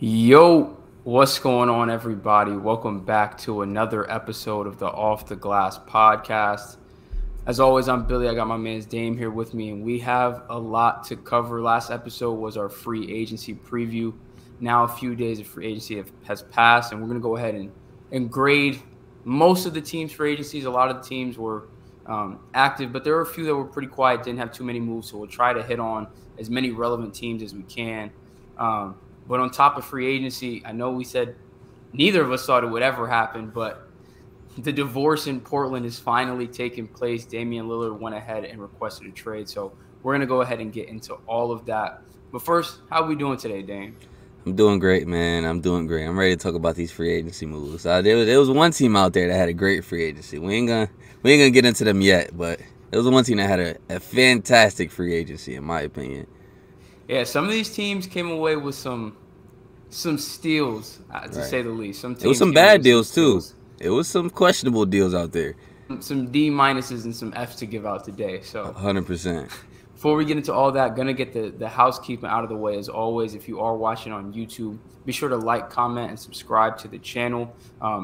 Yo, what's going on, everybody? Welcome back to another episode of the Off the Glass podcast. As always, I'm Billy. I got my man's Dame here with me, and we have a lot to cover. Last episode was our free agency preview. Now a few days of free agency has passed, and we're going to go ahead and grade most of the teams' free agencies. A lot of the teams were active, but there were a few that were pretty quiet, didn't have too many moves, so we'll try to hit on as many relevant teams as we can. But on top of free agency, I know we said neither of us thought it would ever happen, but the divorce in Portland is finally taking place. Damian Lillard went ahead and requested a trade. So we're going to go ahead and get into all of that. But first, how are we doing today, Dame? I'm doing great, man. I'm doing great. I'm ready to talk about these free agency moves. There was one team out there that had a great free agency. We ain't gonna get into them yet, but there was one team that had a fantastic free agency, in my opinion. Yeah, some of these teams came away with some steals, to say the least. Some teams, it was some bad deals, too. It was some questionable deals out there. Some D-minuses and some Fs to give out today. So 100%. Before we get into all that, going to get the housekeeping out of the way. As always, if you are watching on YouTube, be sure to like, comment, and subscribe to the channel.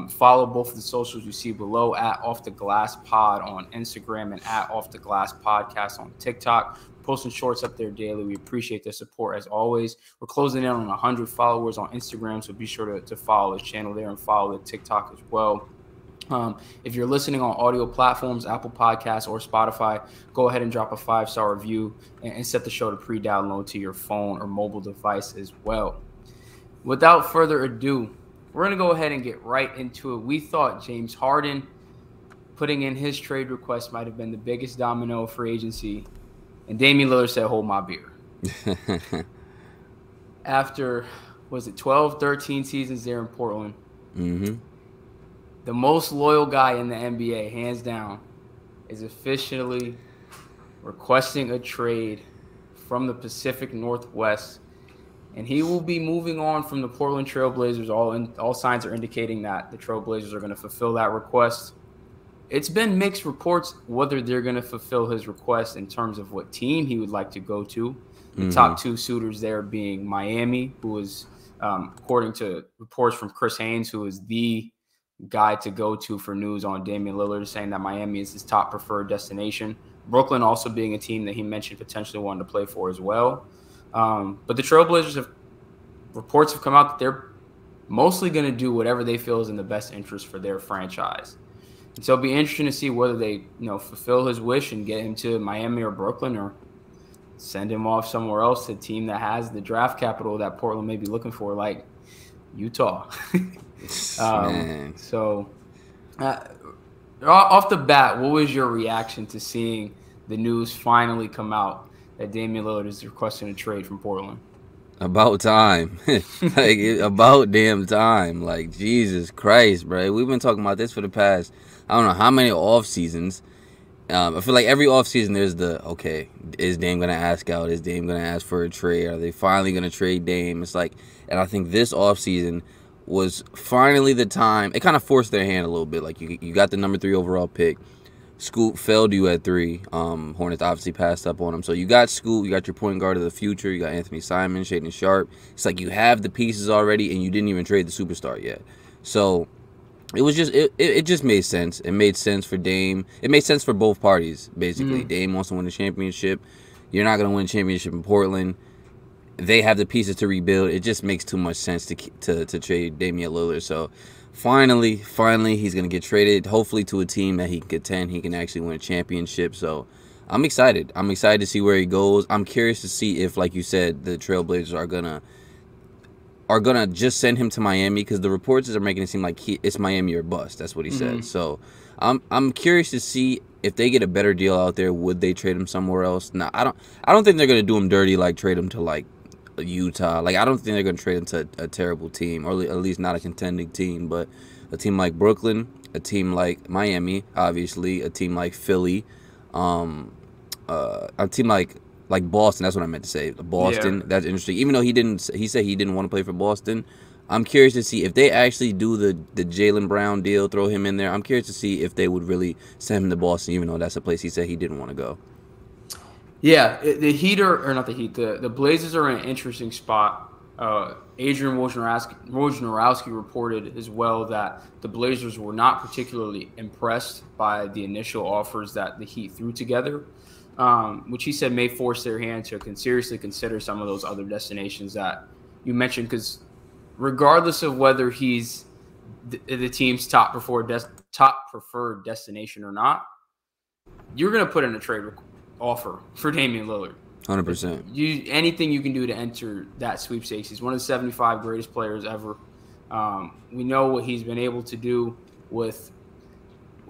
Follow both of the socials you see below, at Off the Glass Pod on Instagram and at Off the Glass Podcast on TikTok. Posting shorts up there daily. We appreciate their support as always. We're closing in on 100 followers on Instagram, so be sure to follow the channel there and follow the TikTok as well. If you're listening on audio platforms, Apple Podcasts or Spotify, go ahead and drop a 5-star review and set the show to pre-download to your phone or mobile device as well. Without further ado, we're going to go ahead and get right into it. We thought James Harden putting in his trade request might have been the biggest domino for agency. And Damian Lillard said, hold my beer. After, was it 12, 13 seasons there in Portland? Mm-hmm. The most loyal guy in the NBA, hands down, is officially requesting a trade from the Pacific Northwest. And he will be moving on from the Portland Trailblazers. All signs are indicating that the Trailblazers are going to fulfill that request. It's been mixed reports whether they're going to fulfill his request in terms of what team he would like to go to. The top two suitors there being Miami, who is, according to reports from Chris Haynes, who is the guy to go to for news on Damian Lillard, saying that Miami is his top preferred destination. Brooklyn also being a team that he mentioned potentially wanted to play for as well. But the Trailblazers reports have come out that they're mostly going to do whatever they feel is in the best interest for their franchise. So it'll be interesting to see whether they, fulfill his wish and get him to Miami or Brooklyn, or send him off somewhere else, a team that has the draft capital that Portland may be looking for, like Utah. Off the bat, what was your reaction to seeing the news finally come out that Damian Lillard is requesting a trade from Portland? About time. About damn time. Jesus Christ, bro. We've been talking about this for the past, I don't know how many off seasons. I feel like every off season there's is Dame going to ask out? Is Dame going to ask for a trade? Are they finally going to trade Dame? And I think this off season was finally the time. It kind of forced their hand a little bit. You got the #3 overall pick. Scoot failed you at 3. Hornets obviously passed up on him. So you got Scoot, you got your point guard of the future, you got Anthony Simon, Shaedon Sharpe. It's like you have the pieces already, and you didn't even trade the superstar yet. So it was just it just made sense. It made sense for Dame. It made sense for both parties, basically. Dame wants to win the championship. You're not going to win a championship in Portland. They have the pieces to rebuild. It just makes too much sense to trade Damian Lillard. So Finally, he's going to get traded, hopefully to a team that he can contend. He can actually win a championship. So I'm excited. I'm excited to see where he goes. I'm curious to see if, like you said, the Trailblazers are going to just send him to Miami, because the reports are making it seem like it's Miami or bust. That's what he said. So I'm curious to see if they get a better deal out there. Would they trade him somewhere else? No, I don't think they're going to do him dirty, like trade him to Utah. I don't think they're going to trade him to a terrible team, or at least not a contending team, but a team like Brooklyn, a team like Miami, obviously, a team like Philly, a team like Boston. That's what I meant to say. Boston. Yeah. That's interesting. Even though he said he didn't want to play for Boston. I'm curious to see if they actually do the Jaylen Brown deal, throw him in there. I'm curious to see if they would really send him to Boston, even though that's a place he said he didn't want to go. Yeah, the Blazers are in an interesting spot. Adrian Wojnarowski reported as well that the Blazers were not particularly impressed by the initial offers that the Heat threw together, which he said may force their hand to seriously consider some of those other destinations that you mentioned, because regardless of whether he's the team's top preferred destination or not, you're going to put in a trade offer for Damian Lillard. 100%. Anything you can do to enter that sweepstakes. He's one of the 75 greatest players ever. We know what he's been able to do with,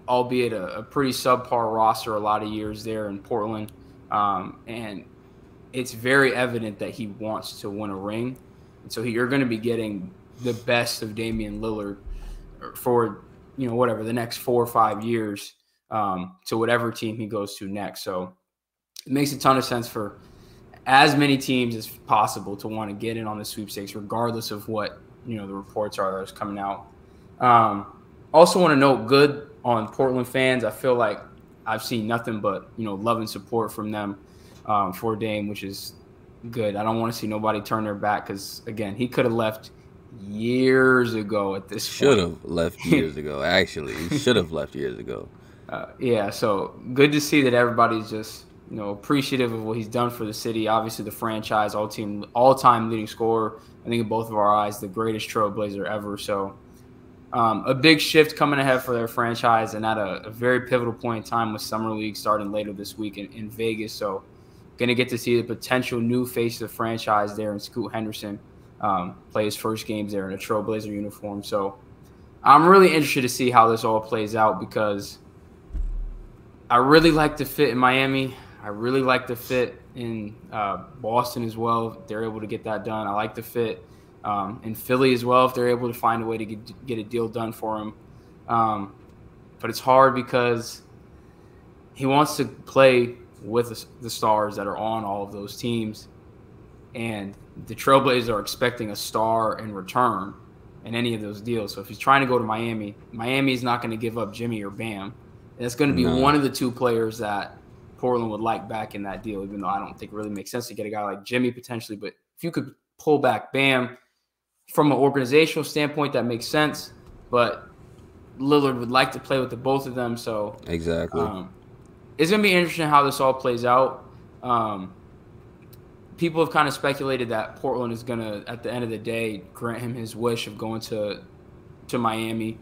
albeit a pretty subpar roster, a lot of years there in Portland. And it's very evident that he wants to win a ring. And so you're going to be getting the best of Damian Lillard for, you know, whatever, the next 4 or 5 years, to whatever team he goes to next. So it makes a ton of sense for as many teams as possible to want to get in on the sweepstakes, regardless of what, you know, the reports are that's coming out. Also want to note, good on Portland fans. I feel like I've seen nothing but, you know, love and support from them for Dame, which is good. I don't want to see nobody turn their back because, again, he could have left years ago at this point. Should have left years ago, actually. He should have left years ago. Yeah, so good to see that everybody's just, you know, appreciative of what he's done for the city, obviously the franchise, all-time leading scorer, I think in both of our eyes, the greatest trailblazer ever. So a big shift coming ahead for their franchise, and at a very pivotal point in time with Summer League starting later this week in Vegas. So going to get to see the potential new face of the franchise there in Scoot Henderson play his first games there in a trailblazer uniform. So I'm really interested to see how this all plays out, because I really like the fit in Miami. I really like the fit in Boston as well, if they're able to get that done. I like the fit in Philly as well, if they're able to find a way to get a deal done for him. But it's hard because he wants to play with the stars that are on all of those teams, and the Trailblazers are expecting a star in return in any of those deals. So if he's trying to go to Miami, Miami is not going to give up Jimmy or Bam. And it's going to be one of the two players that Portland would like back in that deal, even though I don't think it really makes sense to get a guy like Jimmy potentially. But if you could pull back Bam from an organizational standpoint, that makes sense. But Lillard would like to play with the both of them. So exactly, it's going to be interesting how this all plays out. People have kind of speculated that Portland is going to, at the end of the day, grant him his wish of going to Miami,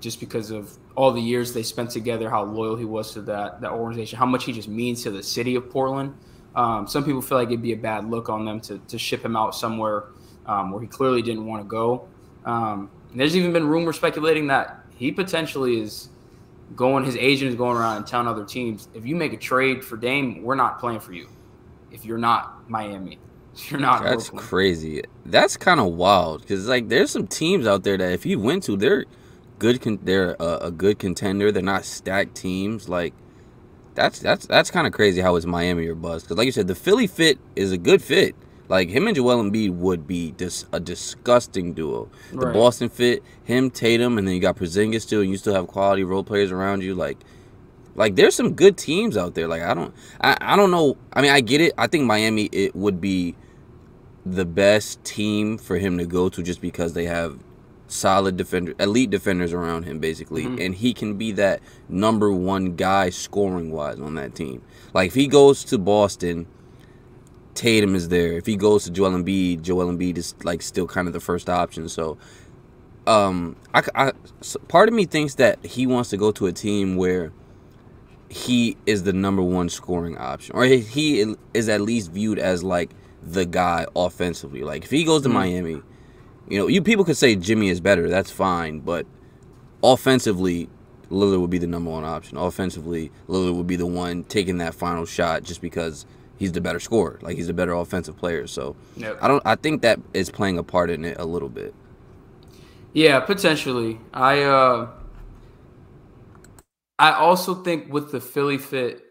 just because of all the years they spent together, how loyal he was to that organization, how much he just means to the city of Portland. Some people feel like it'd be a bad look on them to ship him out somewhere where he clearly didn't want to go. And there's even been rumors speculating that he potentially his agent is going around and telling other teams, if you make a trade for Dame, we're not playing for you. If you're not Miami, if you're not Brooklyn. That's crazy. That's kind of wild, because like there's some teams out there that if you went to, they're good. They're a good contender. They're not stacked teams. Like that's kind of crazy how it's Miami or bust. Because like you said, the Philly fit is a good fit. Like him and Joel Embiid would be a disgusting duo. Right. The Boston fit, him, Tatum, and then you got Porzingis too, and you still have quality role players around you. Like there's some good teams out there. Like I don't know. I mean, I get it. I think Miami it would be the best team for him to go to, just because they have solid elite defenders around him, basically, and he can be that number one guy scoring wise on that team. Like if he goes to Boston, Tatum is there. If he goes to Joel Embiid is like still kind of the first option. So part of me thinks that he wants to go to a team where he is the number one scoring option, or he is at least viewed as like the guy offensively. Like if he goes to Miami, you know, you people could say Jimmy is better, that's fine, but offensively Lillard would be the number one option. Offensively Lillard would be the one taking that final shot, just because he's the better scorer. Like he's the better offensive player. So yep. I think that is playing a part in it a little bit. Yeah, potentially. I also think with the Philly fit,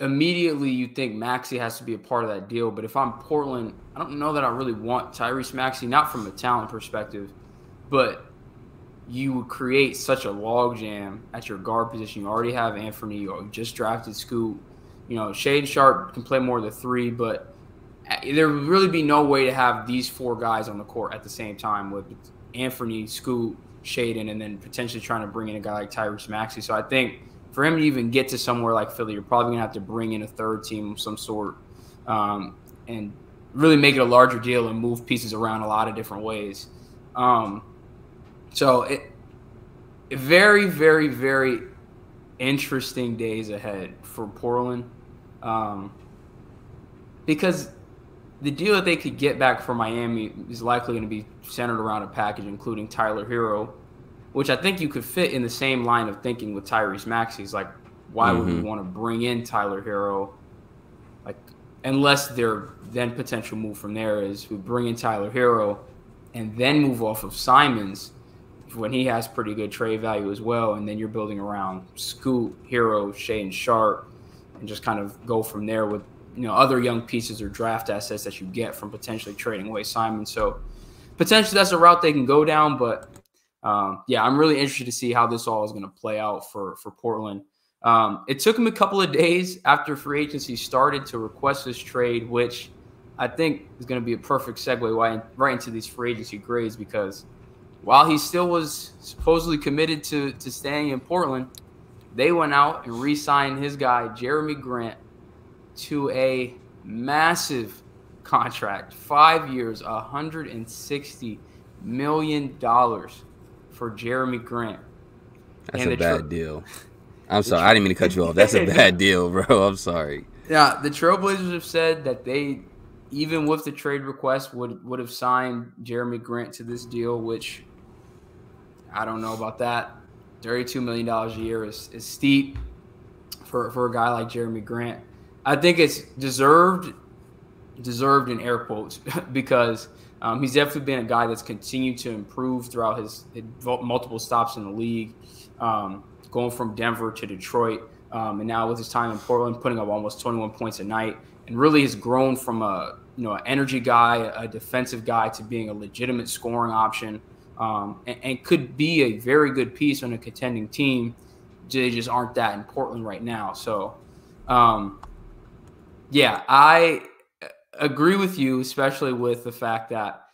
immediately you think Maxey has to be a part of that deal. But if I'm Portland, I don't know that I really want Tyrese Maxey, not from a talent perspective, but you would create such a logjam at your guard position. You already have Anthony, you just drafted Scoot. You know, Shade Sharp can play more of the three, but there would really be no way to have these four guys on the court at the same time with Anthony, Scoot, Shaden, and then potentially trying to bring in a guy like Tyrese Maxey. So I think for him to even get to somewhere like Philly, you're probably going to have to bring in a third team of some sort and really make it a larger deal and move pieces around a lot of different ways. So it very, very, very interesting days ahead for Portland because the deal that they could get back for Miami is likely going to be centered around a package including Tyler Hero, which I think you could fit in the same line of thinking with Tyrese Maxey. It's like, why would we want to bring in Tyler Hero? Like, unless their then potential move from there is we bring in Tyler Hero and then move off of Simons when he has pretty good trade value as well. And then you're building around Scoot, Hero, Shaden Sharp, and just kind of go from there with, you know, other young pieces or draft assets that you get from potentially trading away Simon. So potentially that's a route they can go down. But yeah, I'm really interested to see how this all is going to play out for Portland. It took him a couple of days after free agency started to request this trade, which I think is going to be a perfect segue right into these free agency grades, because while he still was supposedly committed to staying in Portland, they went out and re-signed his guy, Jerami Grant, to a massive contract, 5 years, $160 million for Jerami Grant. That's a bad deal. I'm sorry. I didn't mean to cut you off. That's a bad deal, bro. I'm sorry. Yeah, the Trailblazers have said that they, even with the trade request, would have signed Jerami Grant to this deal, which I don't know about that. $32 million a year is steep for a guy like Jerami Grant. I think it's deserved in air quotes, because he's definitely been a guy that's continued to improve throughout his multiple stops in the league, going from Denver to Detroit, and now with his time in Portland, putting up almost 21 points a night, and really has grown from an energy guy, a defensive guy, to being a legitimate scoring option, and could be a very good piece on a contending team. They just aren't that in Portland right now. So, yeah, I agree with you, especially with the fact that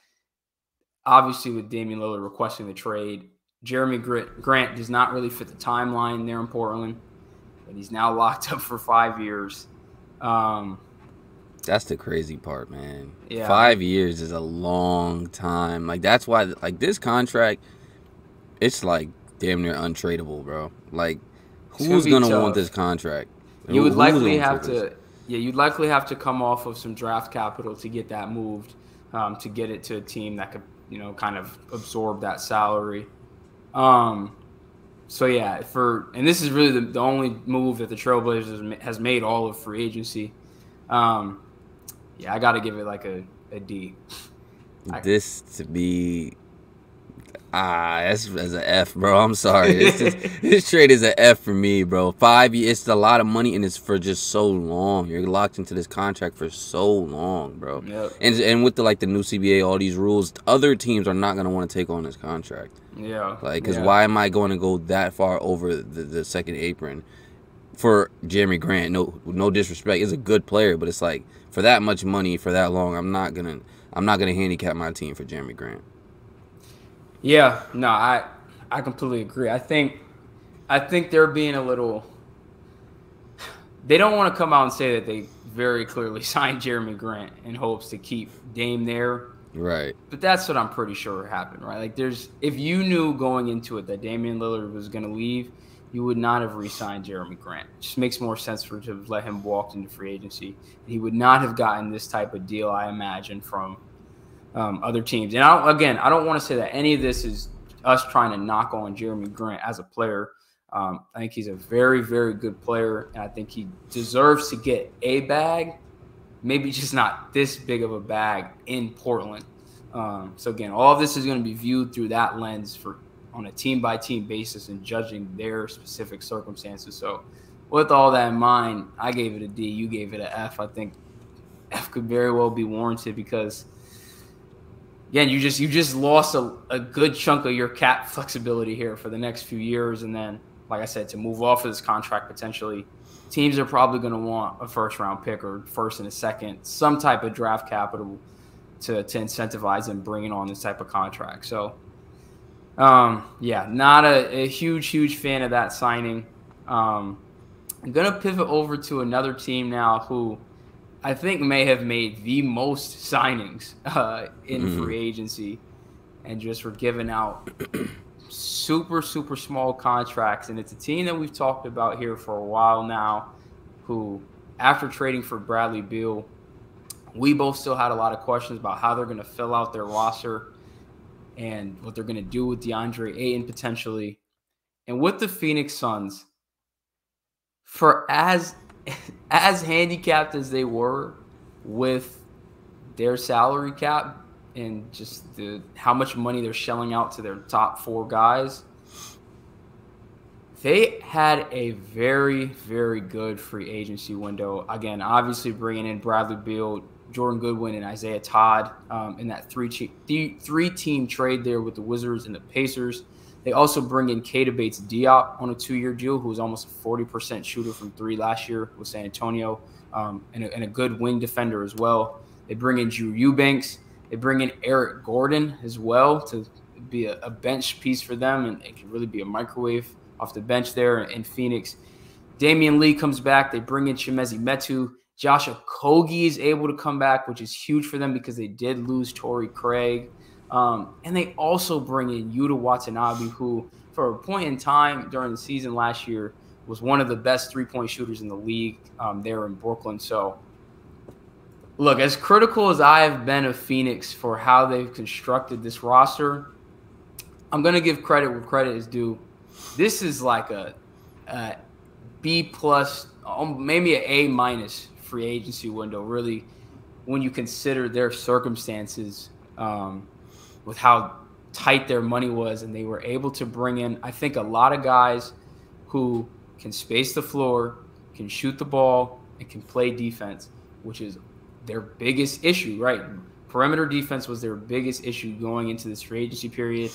obviously with Damian Lillard requesting the trade, Jerami Grant does not really fit the timeline there in Portland, but he's now locked up for 5 years. That's the crazy part, man. Yeah. 5 years is a long time. Like, that's why, like, this contract, it's like damn near untradeable, bro. Like, who's going to want this contract? You would likely have to, yeah, you'd likely have to come off of some draft capital to get that moved, to get it to a team that could, you know, kind of absorb that salary. So yeah, and this is really the only move that the Trailblazers has made all of free agency. Yeah, I got to give it like a D. This to be that's an F, bro. I'm sorry. This trade is an F for me, bro. 5 years, it's a lot of money, and it's for just so long. You're locked into this contract for so long, bro. Yep. And with the new CBA, all these rules, other teams are not going to want to take on this contract. Yeah. Like, because why am I going to go that far over the second apron for Jerami Grant? No disrespect. He's a good player, but it's like, for that much money for that long, I'm not gonna handicap my team for Jerami Grant. Yeah, no, I completely agree. I think they're being a little, they don't want to come out and say that they very clearly signed Jerami Grant in hopes to keep Dame there. Right. But that's what I'm pretty sure happened, right? Like, if you knew going into it that Damian Lillard was going to leave, you would not have re-signed Jerami Grant. It just makes more sense for to let him walk into free agency. He would not have gotten this type of deal, I imagine, from other teams. And I don't want to say that any of this is us trying to knock on Jerami Grant as a player. I think he's a very, very good player, and I think he deserves to get a bag, maybe just not this big of a bag in Portland. So again, all of this is going to be viewed through that lens on a team-by-team basis and judging their specific circumstances. So with all that in mind, I gave it a D. You gave it an F. I think F could very well be warranted, because, again, you just lost a good chunk of your cap flexibility here for the next few years. And then, like I said, to move off of this contract potentially teams are probably going to want a first-round pick or first and a second, some type of draft capital to incentivize them bringing on this type of contract. So, yeah, not a huge, huge fan of that signing. I'm going to pivot over to another team now who I think may have made the most signings in free agency and just were giving out super, super small contracts. And it's a team that we've talked about here for a while now who, after trading for Bradley Beal, we both still had a lot of questions about how they're going to fill out their roster and what they're going to do with DeAndre Ayton potentially. And with the Phoenix Suns, for as handicapped as they were with their salary cap and just how much money they're shelling out to their top four guys, they had a very, very good free agency window. Again, obviously bringing in Bradley Beal, Jordan Goodwin, and Isaiah Todd in that three-team trade there with the Wizards and the Pacers. They also bring in Keita Bates-Diop on a two-year deal, who was almost a 40% shooter from three last year with San Antonio, and a good wing defender as well. They bring in Drew Eubanks. They bring in Eric Gordon as well to be a bench piece for them, and it can really be a microwave off the bench there in Phoenix. Damian Lee comes back. They bring in Chimezie Metu. Josh Okogie is able to come back, which is huge for them because they did lose Torrey Craig. And they also bring in Yuta Watanabe, who for a point in time during the season last year was one of the best three-point shooters in the league there in Brooklyn. So, look, as critical as I have been of Phoenix for how they've constructed this roster, I'm going to give credit where credit is due. This is like a B+, maybe an A- free agency window, really, when you consider their circumstances with how tight their money was, and they were able to bring in, I think, a lot of guys who can space the floor, can shoot the ball, and can play defense, which is their biggest issue, right? Perimeter defense was their biggest issue going into this free agency period.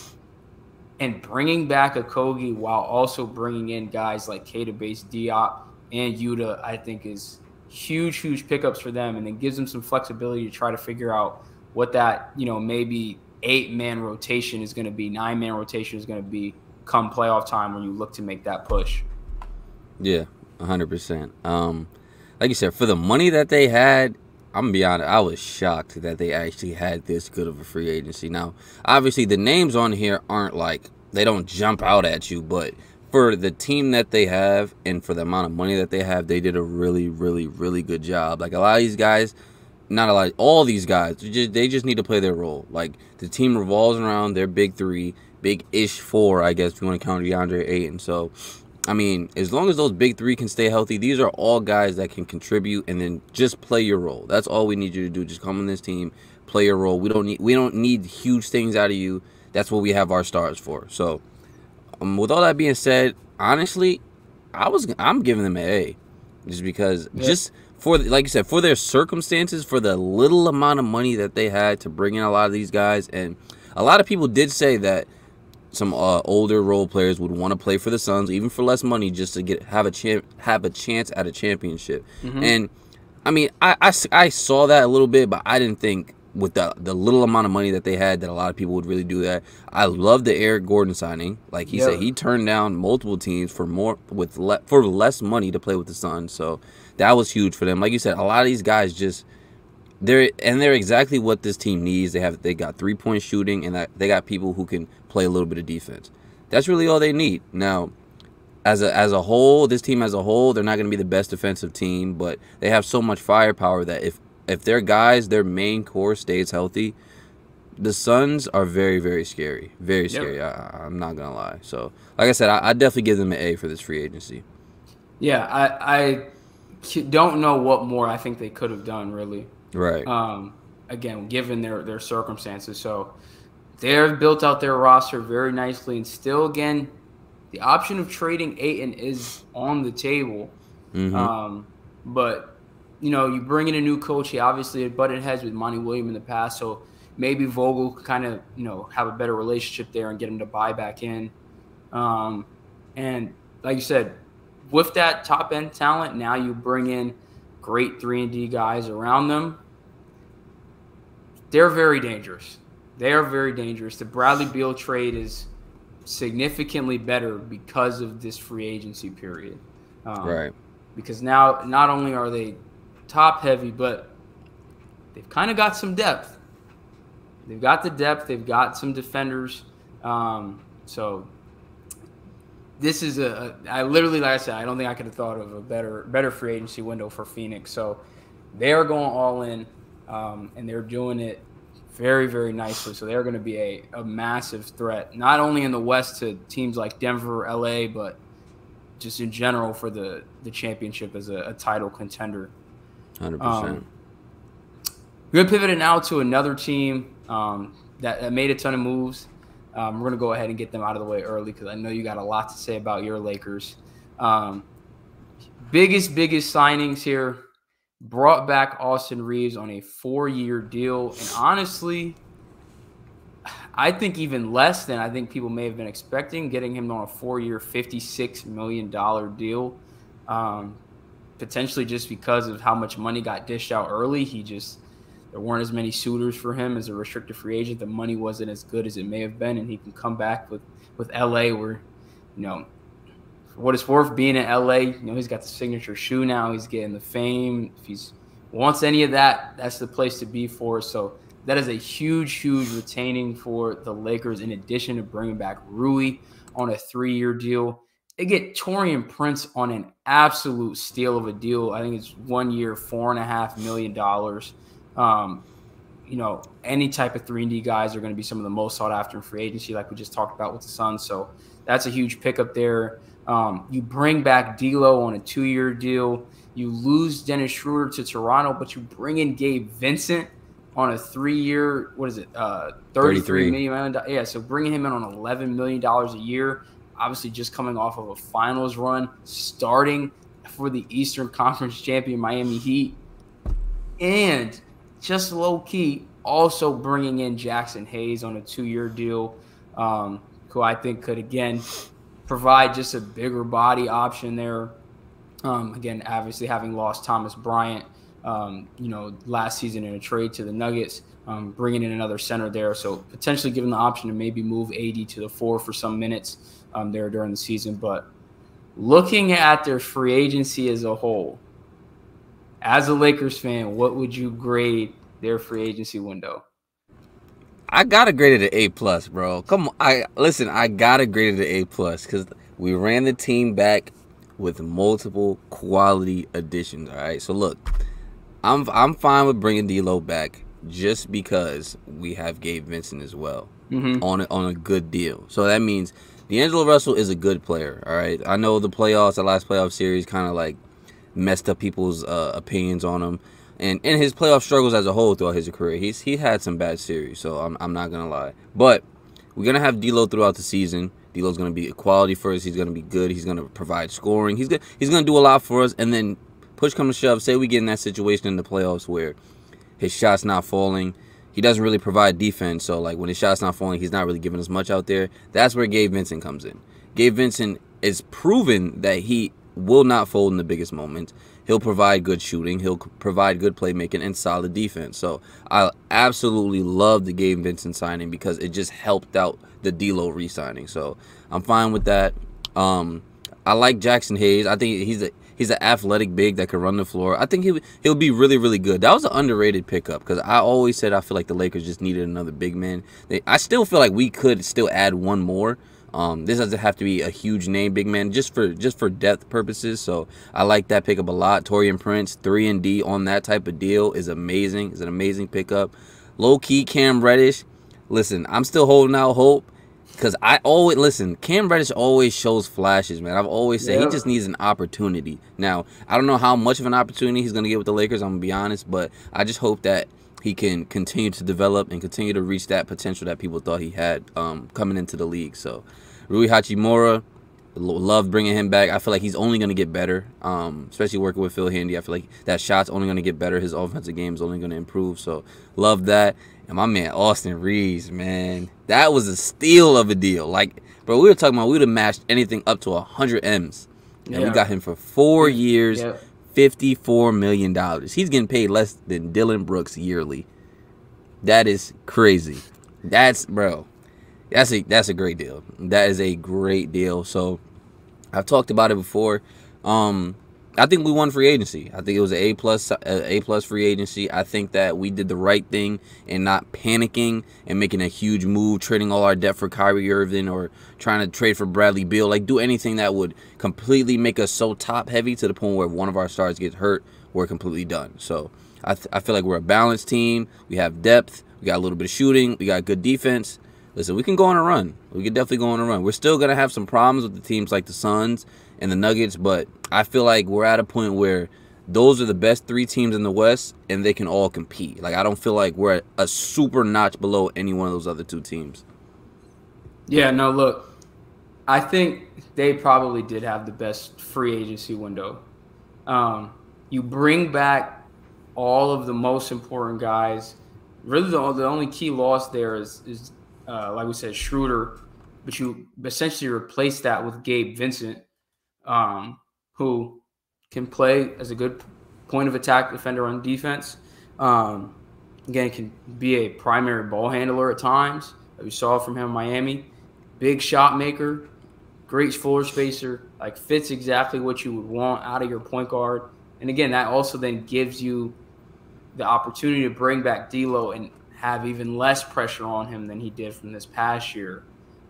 And bringing back Okogie while also bringing in guys like Keita Bates-Diop and Yuta, I think, is huge, huge pickups for them, and it gives them some flexibility to try to figure out what that, you know, maybe eight-man rotation is going to be, nine-man rotation is going to be come playoff time when you look to make that push. Yeah, 100%. Like you said, for the money that they had, I'm going to be honest, I was shocked that they actually had this good of a free agency. Now, obviously, the names on here aren't like, they don't jump out at you, but for the team that they have and for the amount of money that they have, they did a really, really, really good job. Like, a lot of these guys, not a lot, all these guys, they just need to play their role. Like, the team revolves around their big three, big-ish four, I guess, if you want to count DeAndre Ayton. So, I mean, as long as those big three can stay healthy, these are all guys that can contribute and then just play your role. That's all we need you to do. Just come on this team, play your role. We don't need huge things out of you. That's what we have our stars for. So, with all that being said, honestly, I'm giving them an A, just because just for, like you said, for their circumstances, for the little amount of money that they had to bring in a lot of these guys. And a lot of people did say that some older role players would want to play for the Suns, even for less money, just to have a chance at a championship. And I mean, I saw that a little bit, but I didn't think with the little amount of money that they had that a lot of people would really do that. I love the Eric Gordon signing. Like he said, he turned down multiple teams for more for less money to play with the Suns. So that was huge for them. Like you said, a lot of these guys just. They're exactly what this team needs. They got three-point shooting, and they got people who can play a little bit of defense. That's really all they need. Now, as a whole, this team as a whole, they're not going to be the best defensive team, but they have so much firepower that if their guys, their main core stays healthy, the Suns are very, very scary. Very scary. I'm not going to lie. So, like I said, I definitely give them an A for this free agency. Yeah, I don't know what more I think they could have done, really. Right. Again, given their circumstances. So they've built out their roster very nicely. And still, again, the option of trading Ayton is on the table. But, you know, you bring in a new coach. He obviously had butted heads with Monty Williams in the past. So maybe Vogel could kind of, you know, have a better relationship there and get him to buy back in. And like you said, with that top end talent, now you bring in great 3-and-D guys around them. They're very dangerous. They are very dangerous. The Bradley Beal trade is significantly better because of this free agency period. Right. Because now not only are they top heavy, but they've kind of got some depth. They've got the depth. They've got some defenders. So this is I literally, like I said, I don't think I could have thought of a better free agency window for Phoenix. So they are going all in, and they're doing it very, very nicely. So they're going to be a massive threat, not only in the West to teams like Denver, LA, but just in general for the championship as a title contender. 100%. We're going to pivot it now to another team that made a ton of moves. We're going to go ahead and get them out of the way early because I know you got a lot to say about your Lakers. Biggest signings here. Brought back Austin Reaves on a 4-year deal. And honestly, I think even less than I think people may have been expecting, getting him on a 4-year, $56 million deal. Potentially just because of how much money got dished out early. There weren't as many suitors for him as a restricted free agent. The money wasn't as good as it may have been, and he can come back with LA where, you know, for what it's worth, being in LA, you know, he's got the signature shoe now. He's getting the fame. If he wants any of that, that's the place to be for. So that is a huge, huge retaining for the Lakers, in addition to bringing back Rui on a 3-year deal. They get Taurean Prince on an absolute steal of a deal. I think it's 1 year, $4.5 million. You know, any type of 3-and-D guys are going to be some of the most sought after in free agency, like we just talked about with the Suns. So that's a huge pickup there. You bring back D'Lo on a 2-year deal. You lose Dennis Schroeder to Toronto, but you bring in Gabe Vincent on a 3-year, what is it, $33 million. Yeah, so bringing him in on $11 million a year, obviously just coming off of a finals run, starting for the Eastern Conference champion Miami Heat, and just low-key, also bringing in Jaxson Hayes on a 2-year deal, who I think could, again, provide just a bigger body option there. Again, obviously having lost Thomas Bryant, you know, last season in a trade to the Nuggets, bringing in another center there. So potentially given the option to maybe move AD to the 4 for some minutes there during the season. But looking at their free agency as a whole, as a Lakers fan, what would you grade their free agency window? I gotta grade it an A+, bro. Come on, I gotta grade it an A+ because we ran the team back with multiple quality additions. All right, so look, I'm fine with bringing D'Lo back just because we have Gabe Vincent as well on a good deal. So that means D'Angelo Russell is a good player. All right, I know the last playoff series, kind of like messed up people's opinions on him, and in his playoff struggles as a whole throughout his career, he had some bad series, so I'm not gonna lie. But we're gonna have D'Lo throughout the season. D'Lo's gonna be quality for us. He's gonna be good. He's gonna provide scoring. He's gonna do a lot for us. And then push comes to shove, say we get in that situation in the playoffs where his shot's not falling, he doesn't really provide defense. So like when his shot's not falling, he's not really giving us much out there. That's where Gabe Vincent comes in. Gabe Vincent is proven that he will not fold in the biggest moments. He'll provide good shooting. He'll provide good playmaking and solid defense. So I absolutely love the Gabe Vincent signing because it just helped out the D'Lo re-signing. So I'm fine with that. I like Jaxson Hayes. I think he's an athletic big that can run the floor. I think he'll be really, really good. That was an underrated pickup because I always said I feel like the Lakers just needed another big man. I still feel like we could still add one more. This doesn't have to be a huge name, big man, just for depth purposes. So I like that pickup a lot. Taurean Prince, 3-and-D on that type of deal is amazing. It's an amazing pickup. Low key, Cam Reddish. Listen, I'm still holding out hope because Cam Reddish always shows flashes, man. I've always said he just needs an opportunity. Now I don't know how much of an opportunity he's gonna get with the Lakers. I'm gonna be honest, but I just hope that he can continue to develop and continue to reach that potential that people thought he had coming into the league. So Rui Hachimura, love bringing him back. I feel like he's only going to get better, especially working with Phil Handy. I feel like that shot's only going to get better. His offensive game is only going to improve. So love that. And my man Austin Reaves, man, that was a steal of a deal. Like, bro, we were talking about we would have matched anything up to 100 M's. And we got him for 4 years, $54 million. He's getting paid less than Dylan Brooks yearly. That is crazy. That's, bro, that's a great deal. That is a great deal. So I've talked about it before. I think we won free agency. I think it was an A-plus free agency. I think that we did the right thing and not panicking and making a huge move, trading all our debt for Kyrie Irving or trying to trade for Bradley Beal. Like, do anything that would completely make us so top-heavy to the point where if one of our stars gets hurt, we're completely done. So I feel like we're a balanced team. We have depth. We got a little bit of shooting. We got good defense. Listen, we can go on a run. We can definitely go on a run. We're still going to have some problems with the teams like the Suns and the Nuggets, but I feel like we're at a point where those are the best three teams in the West, and they can all compete. Like, I don't feel like we're a super notch below any one of those other two teams. Yeah, no, look, I think they probably did have the best free agency window. You bring back all of the most important guys. Really, the only key loss there is like we said, Schroeder, but you essentially replace that with Gabe Vincent, who can play as a good point of attack defender on defense. Again, can be a primary ball handler at times, like we saw from him in Miami. Big shot maker, great floor spacer, like fits exactly what you would want out of your point guard. And again, that also then gives you the opportunity to bring back D'Lo and have even less pressure on him than he did from this past year.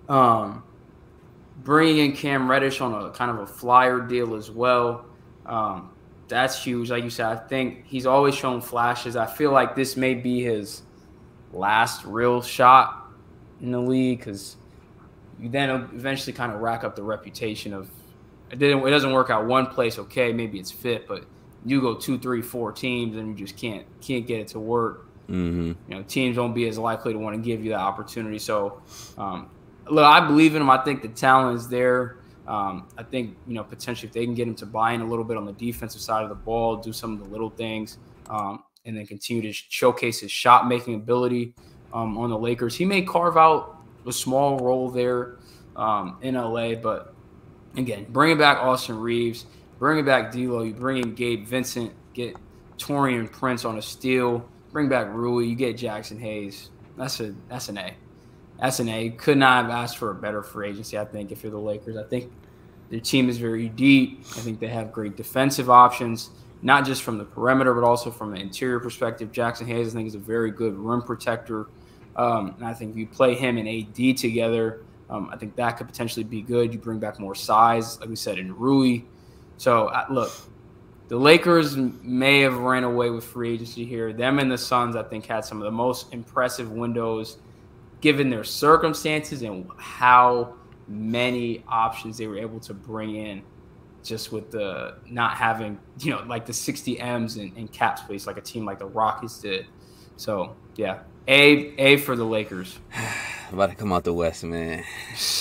Bringing in Cam Reddish on a kind of a flyer deal as well, that's huge. Like you said, I think he's always shown flashes. I feel like this may be his last real shot in the league because you then eventually kind of rack up the reputation of it doesn't work out one place, okay, maybe it's fit, but you go 2, 3, 4 teams and you just can't get it to work. You know, teams won't be as likely to want to give you that opportunity. So, look, I believe in him. I think the talent is there. I think, you know, potentially if they can get him to buy in a little bit on the defensive side of the ball, do some of the little things, and then continue to showcase his shot-making ability on the Lakers. He may carve out a small role there in L.A., but, again, bringing back Austin Reaves, bringing back D'Lo, you bring in Gabe Vincent, get Taurean Prince on a steal, bring back Rui. You get Jaxson Hayes. That's an A. That's an A. Could not have asked for a better free agency, I think, if you're the Lakers. I think their team is very deep. I think they have great defensive options, not just from the perimeter, but also from an interior perspective. Jaxson Hayes, I think, is a very good rim protector. And I think if you play him and AD together, I think that could potentially be good. You bring back more size, like we said, in Rui. So, look, the Lakers may have ran away with free agency here. Them and the Suns, I think, had some of the most impressive windows given their circumstances and how many options they were able to bring in just with the not having, you know, like the 60 M's in cap space like a team like the Rockets did. So, yeah, A for the Lakers. We're about to come out the West, man.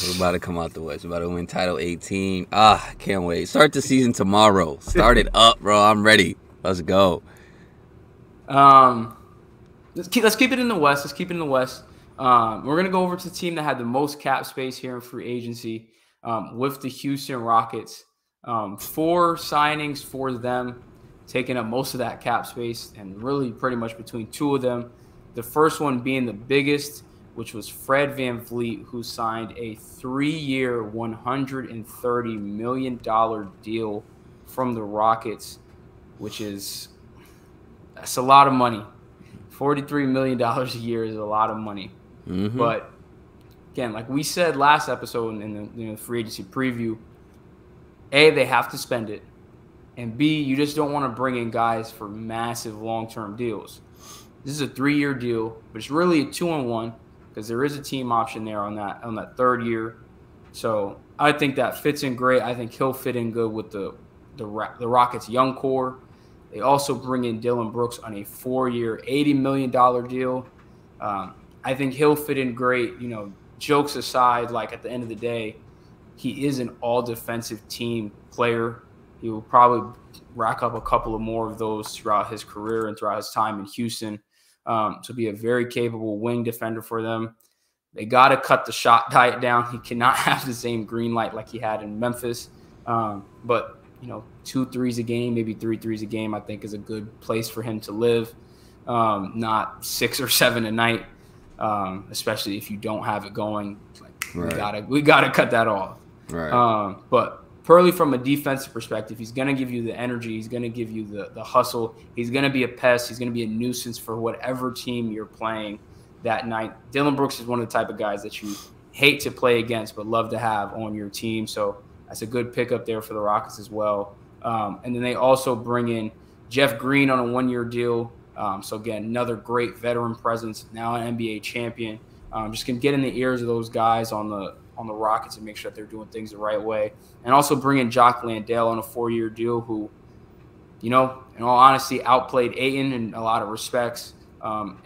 We're about to come out the West. We're about to win Title 18. Ah, can't wait. Start the season tomorrow. Start it up, bro. I'm ready. Let's go. Let's keep it in the West. Let's keep it in the West. We're going to go over to the team that had the most cap space here in free agency with the Houston Rockets. 4 signings for them, taking up most of that cap space, and really pretty much between 2 of them. The first one being the biggest, which was Fred VanVleet, who signed a 3-year, $130 million deal from the Rockets, which is that's a lot of money. $43 million a year is a lot of money. But, again, like we said last episode in the free agency preview, A, they have to spend it, and B, you just don't want to bring in guys for massive long-term deals. This is a 3-year deal, but it's really a 2-on-1. Because there is a team option there on that 3rd year. So I think that fits in great. I think he'll fit in good with the Rockets' young core. They also bring in Dylan Brooks on a 4-year, $80 million deal. I think he'll fit in great. You know, jokes aside, like at the end of the day, he is an all-defensive team player. He will probably rack up a couple of more of those throughout his career and throughout his time in Houston. To be a very capable wing defender for them. They got to cut the shot diet down. He cannot have the same green light like he had in Memphis. But, you know, 2 threes a game, maybe 3 threes a game, I think is a good place for him to live. Not 6 or 7 a night, especially if you don't have it going. Like, right. We gotta cut that off. Right. But Purley, from a defensive perspective, he's going to give you the energy. He's going to give you the hustle. He's going to be a pest. He's going to be a nuisance for whatever team you're playing that night. Dylan Brooks is one of the type of guys that you hate to play against but love to have on your team. So that's a good pickup there for the Rockets as well. And then they also bring in Jeff Green on a 1-year deal. So, again, another great veteran presence, now an NBA champion. Just going to get in the ears of those guys on the Rockets and make sure that they're doing things the right way. And also bring in Jock Landale on a 4-year deal who, you know, in all honesty, outplayed Ayton in a lot of respects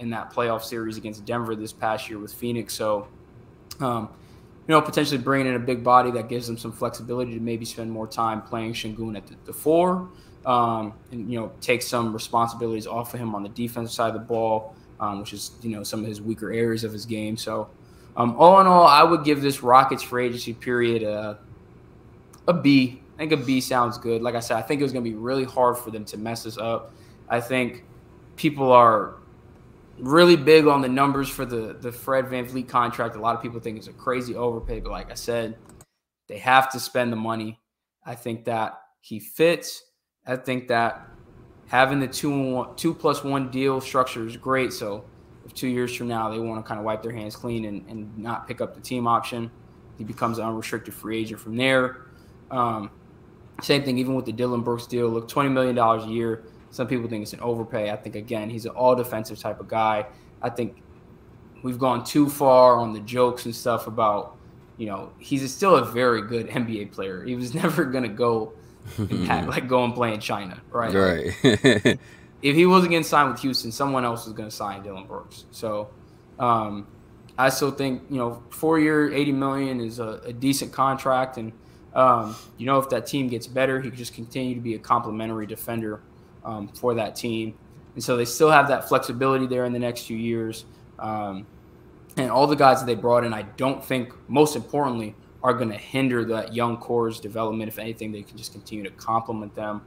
in that playoff series against Denver this past year with Phoenix. So, you know, potentially bringing in a big body that gives them some flexibility to maybe spend more time playing Şengün at the 4 and, you know, take some responsibilities off of him on the defensive side of the ball, which is, you know, some of his weaker areas of his game. So, all in all, I would give this Rockets free agency period a B. I think a B sounds good. Like I said, I think it was going to be really hard for them to mess this up. I think people are really big on the numbers for the Fred VanVleet contract. A lot of people think it's a crazy overpay, but like I said, they have to spend the money. I think that he fits. I think that having the 2+1 deal structure is great. So, if 2 years from now they want to kind of wipe their hands clean and not pick up the team option, he becomes an unrestricted free agent from there. Same thing even with the Dylan Brooks deal. Look, $20 million a year. Some people think it's an overpay. I think, again, he's an all-defensive type of guy. I think we've gone too far on the jokes and stuff about, you know, he's still a very good NBA player. He was never going to go and go and play in China, right? Right. If he wasn't getting signed with Houston, someone else was going to sign Dylan Brooks. So I still think, you know, 4-year, $80 million is a decent contract. And, you know, if that team gets better, he could just continue to be a complimentary defender for that team. And so they still have that flexibility there in the next few years. And all the guys that they brought in, I don't think, most importantly, are going to hinder that young core's development. If anything, they can just continue to complement them.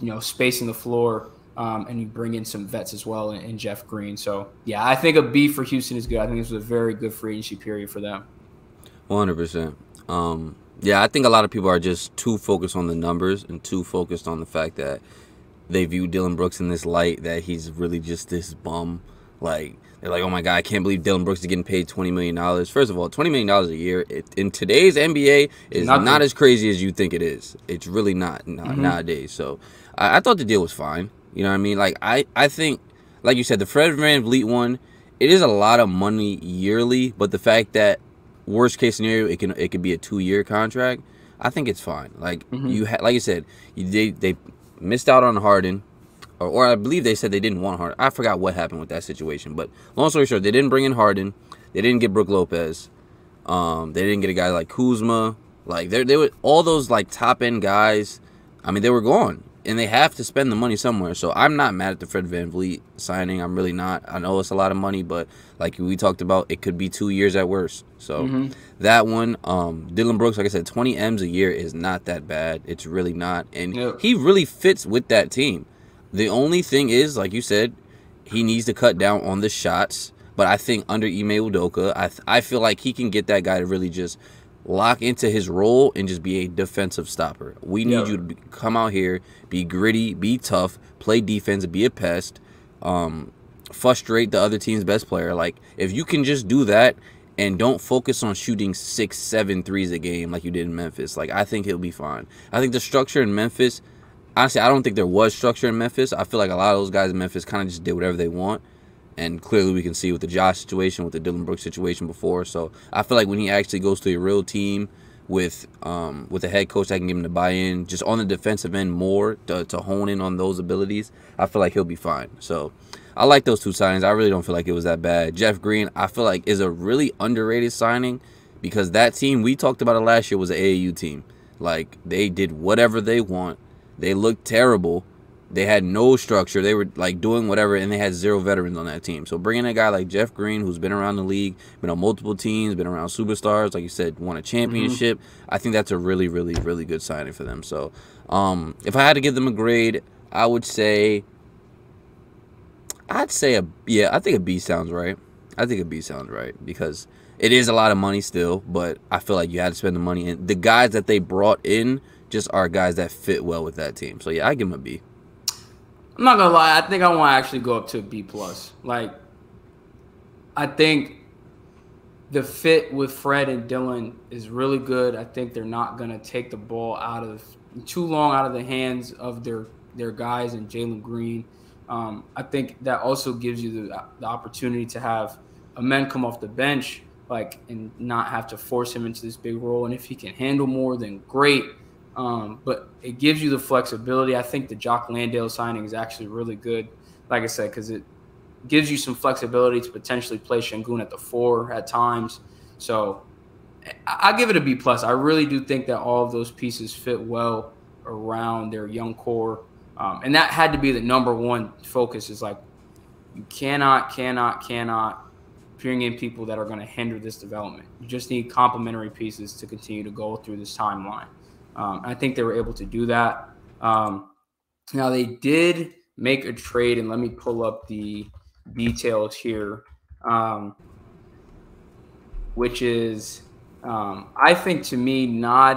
You know, spacing the floor, and you bring in some vets as well and Jeff Green. So, yeah, I think a B for Houston is good. I think this was a very good free agency period for them. 100%. Yeah, I think a lot of people are just too focused on the numbers and too focused on the fact that they view Dylan Brooks in this light that he's really just this bum. Like, they're like, oh, my God, I can't believe Dylan Brooks is getting paid $20 million. First of all, $20 million a year in today's NBA is not as crazy as you think it is. It's really not nowadays. So I thought the deal was fine. You know what I mean? Like, I think, like you said, the Fred VanVleet one, it is a lot of money yearly. But the fact that, worst case scenario, it could be a 2-year contract, I think it's fine. Like, like you said, they missed out on Harden. Or I believe they said they didn't want Harden. I forgot what happened with that situation. But long story short, they didn't bring in Harden. They didn't get Brook Lopez. They didn't get a guy like Kuzma. Like, they were all those, like, top-end guys. I mean, they were gone. And they have to spend the money somewhere. So I'm not mad at the Fred VanVleet signing. I'm really not. I know it's a lot of money. But like we talked about, it could be 2 years at worst. So that one, Dylan Brooks, like I said, 20 M's a year is not that bad. It's really not. And he really fits with that team. The only thing is, like you said, he needs to cut down on the shots. But I think under Ime Udoka, I feel like he can get that guy to really just lock into his role and just be a defensive stopper. We need you to come out here, be gritty, be tough, play defense, be a pest, frustrate the other team's best player. Like, if you can just do that and don't focus on shooting 6, 7 threes a game like you did in Memphis, like, I think he'll be fine. I think the structure in Memphis... Honestly, I don't think there was structure in Memphis. I feel like a lot of those guys in Memphis kind of just did whatever they want. And clearly we can see with the Josh situation, with the Dylan Brooks situation before. So I feel like when he actually goes to a real team with a head coach that can give him the buy-in, just on the defensive end more to hone in on those abilities, I feel like he'll be fine. So I like those two signings. I really don't feel like it was that bad. Jeff Green, I feel like, is a really underrated signing because that team, we talked about it last year, was an AAU team. Like, they did whatever they want. They looked terrible, They had no structure. They were like doing whatever, and they had zero veterans on that team. So bringing a guy like Jeff Green, who's been around the league, been on multiple teams, been around superstars, like you said, won a championship, I think that's a really, really, really good signing for them. So if I had to give them a grade, I would say, I think a B sounds right. I think a B sounds right because it is a lot of money still, but I feel like you had to spend the money. And the guys that they brought in just are guys that fit well with that team. So, yeah, I give them a B. I'm not gonna lie, I think I want to actually go up to a B+. Like, I think the fit with Fred and Dylan is really good. I think they're not gonna take the ball out of too long out of the hands of their guys and Jalen Green. I think that also gives you the opportunity to have a man come off the bench, like, and not have to force him into this big role. And if he can handle more, then great. But it gives you the flexibility. I think the Jock Landale signing is actually really good, like I said, because it gives you some flexibility to potentially play Şengün at the 4 at times. So I give it a B+. I really do think that all of those pieces fit well around their young core. And that had to be the number one focus, is like you cannot bring in people that are going to hinder this development. You just need complementary pieces to continue to go through this timeline. I think they were able to do that. Now, they did make a trade, and let me pull up the details here, which is, I think, to me, not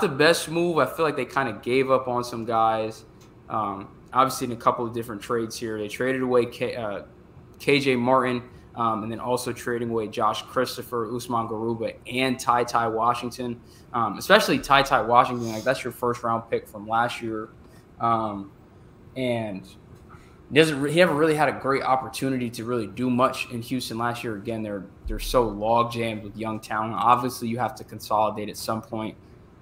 the best move. I feel like they kind of gave up on some guys. Obviously, in a couple of different trades here, they traded away KJ Martin, and then also trading away Josh Christopher, Usman Garuba, and Ty Washington, especially Ty Washington. Like, that's your first-round pick from last year. And he haven't really had a great opportunity to really do much in Houston last year. Again, they're so log-jammed with young talent. Obviously, you have to consolidate at some point.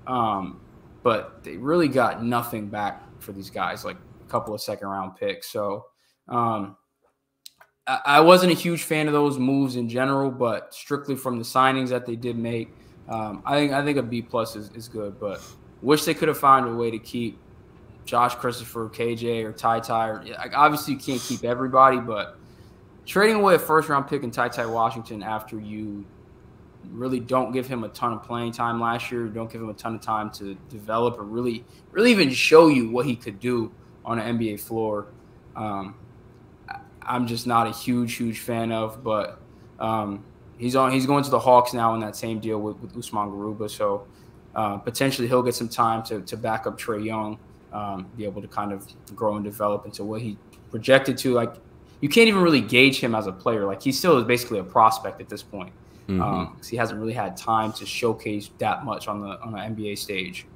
But they really got nothing back for these guys, like a couple of second-round picks. So I wasn't a huge fan of those moves in general, but strictly from the signings that they did make, I think a B+ is good. But wish they could have found a way to keep Josh Christopher, KJ, or Ty. Like, obviously, you can't keep everybody, but trading away a first-round pick in Ty Washington after you really don't give him a ton of playing time last year, don't give him a ton of time to develop or really even show you what he could do on an NBA floor. I'm just not a huge fan of, but he's going to the Hawks now in that same deal with Usman Garuba, so potentially he'll get some time to back up Trae Young, be able to kind of grow and develop into what he projected to. Like, you can't even really gauge him as a player. Like, he still is basically a prospect at this point. He hasn't really had time to showcase that much on the NBA stage.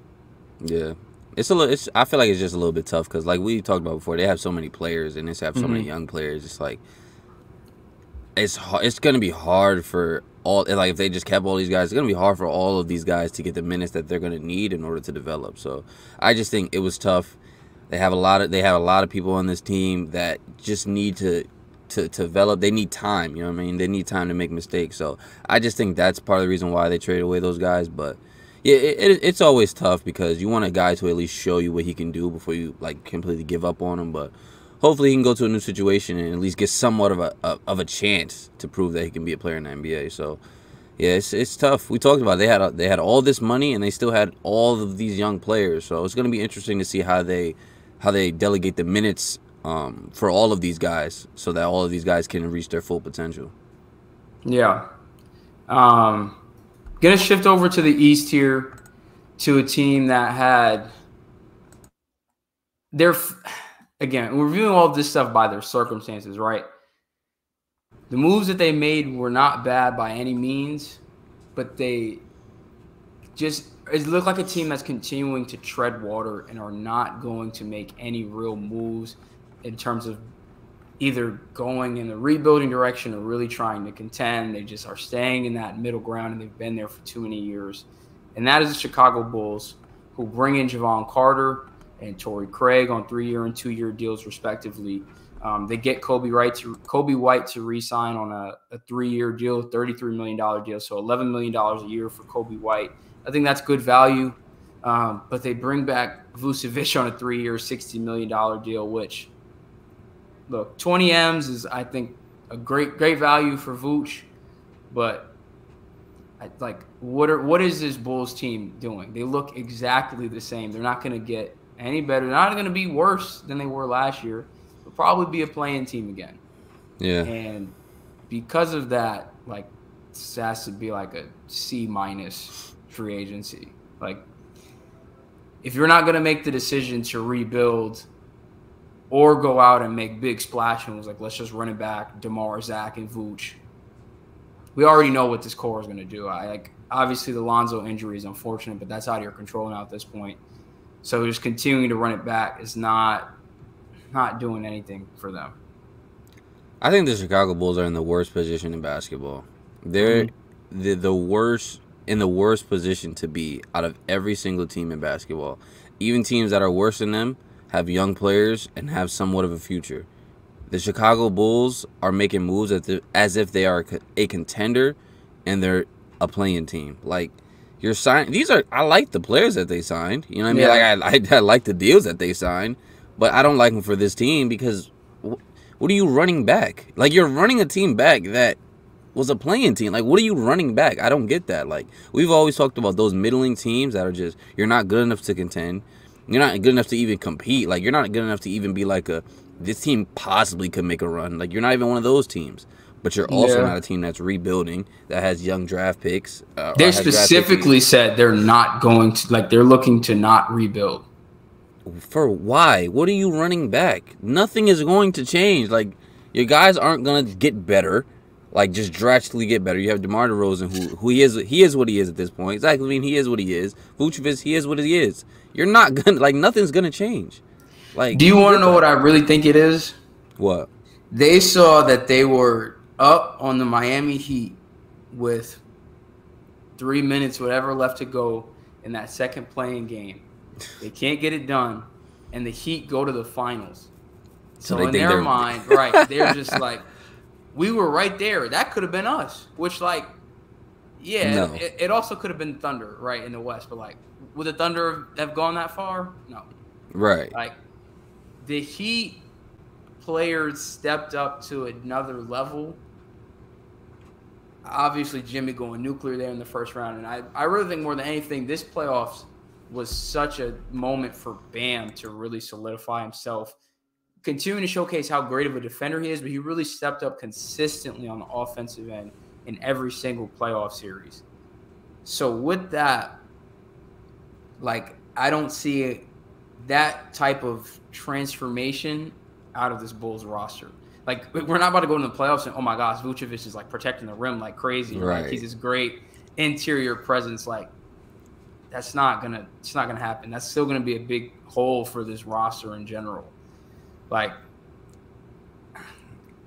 Yeah, it's a little. I feel like it's just a little bit tough because, like we talked about before, they have so many players and they have so many young players. It's like it's gonna be hard for all. Like, if they just kept all these guys, it's gonna be hard for all of these guys to get the minutes that they're gonna need in order to develop. So I just think it was tough. They have a lot of people on this team that just need to develop. They need time, you know what I mean? They need time to make mistakes. So I just think that's part of the reason why they traded away those guys. But yeah, it's always tough because you want a guy to at least show you what he can do before you like completely give up on him. But hopefully he can go to a new situation and at least get somewhat of a chance to prove that he can be a player in the NBA. So yeah, it's tough. We talked about it. They had all this money and they still had all of these young players. So it's going to be interesting to see how they delegate the minutes for all of these guys so that all of these guys can reach their full potential. Yeah. Gonna shift over to the East here, to a team that had their, again, we're viewing all this stuff by their circumstances, right? The moves that they made were not bad by any means, but they just, it looked like a team that's continuing to tread water and are not going to make any real moves in terms of either going in the rebuilding direction or really trying to contend. They just are staying in that middle ground, and they've been there for too many years. And that is the Chicago Bulls, who bring in Javon Carter and Torrey Craig on 3-year and 2-year deals, respectively. They get Kobe White to re-sign on a 3-year deal, $33 million deal, so $11 million a year for Kobe White. I think that's good value. But they bring back Vučević on a 3-year, $60 million deal, which, look, 20 M's is, I think, a great value for Vuč. But, what is this Bulls team doing? They look exactly the same. They're not going to get any better. They're not going to be worse than they were last year. They'll probably be a play-in team again. Yeah. And because of that, like, this has to be like a C- free agency. Like, if you're not going to make the decision to rebuild or go out and make big splash moves, like, let's just run it back, DeMar, Zach, and Vooch. We already know what this core is going to do. Obviously, the Lonzo injury is unfortunate, but that's out of your control now at this point. So just continuing to run it back is not doing anything for them. I think the Chicago Bulls are in the worst position in basketball. They're the worst position to be out of every single team in basketball. Even teams that are worse than them have young players and have somewhat of a future. The Chicago Bulls are making moves as if they are a contender and they're a playing team. Like, you're signing these are. I like the players that they signed. You know what I mean? Like, I like the deals that they signed, but I don't like them for this team because what are you running back? Like, you're running a team back that was a playing team. Like, what are you running back? I don't get that. Like, we've always talked about those middling teams that are just, you're not good enough to contend. You're not good enough to even compete. Like, you're not good enough to even be like a, this team possibly could make a run. Like, you're not even one of those teams. But you're also not a team that's rebuilding, that has young draft picks. They specifically said they're not going to, like, they're looking to not rebuild. For why? What are you running back? Nothing is going to change. Like, your guys aren't going to get better. Like, just drastically get better. You have DeMar DeRozan, who he is what he is at this point. Exactly. I mean, he is what he is. Vučević, he is what he is. You're not gonna, like, nothing's gonna change. Like, do you want to know what I really think it is? What? They saw that they were up on the Miami Heat with 3 minutes, whatever, left to go in that second play-in game. They can't get it done, and the Heat go to the finals. So in their mind, right, they're just like, we were right there. That could have been us, which, like, yeah, no. It also could have been Thunder, right, in the West. But, like, would the Thunder have gone that far? No. Right. Like, the Heat players stepped up to another level. Obviously, Jimmy going nuclear there in the first round. And I really think more than anything, this playoffs was such a moment for Bam to really solidify himself, continuing to showcase how great of a defender he is, but he really stepped up consistently on the offensive end in every single playoff series. So with that, like, I don't see that type of transformation out of this Bulls roster. Like, we're not about to go into the playoffs and, oh my gosh, Vučević is, like, protecting the rim like crazy. Right. Like, he's this great interior presence. Like, that's not gonna happen. That's still gonna be a big hole for this roster in general. Like,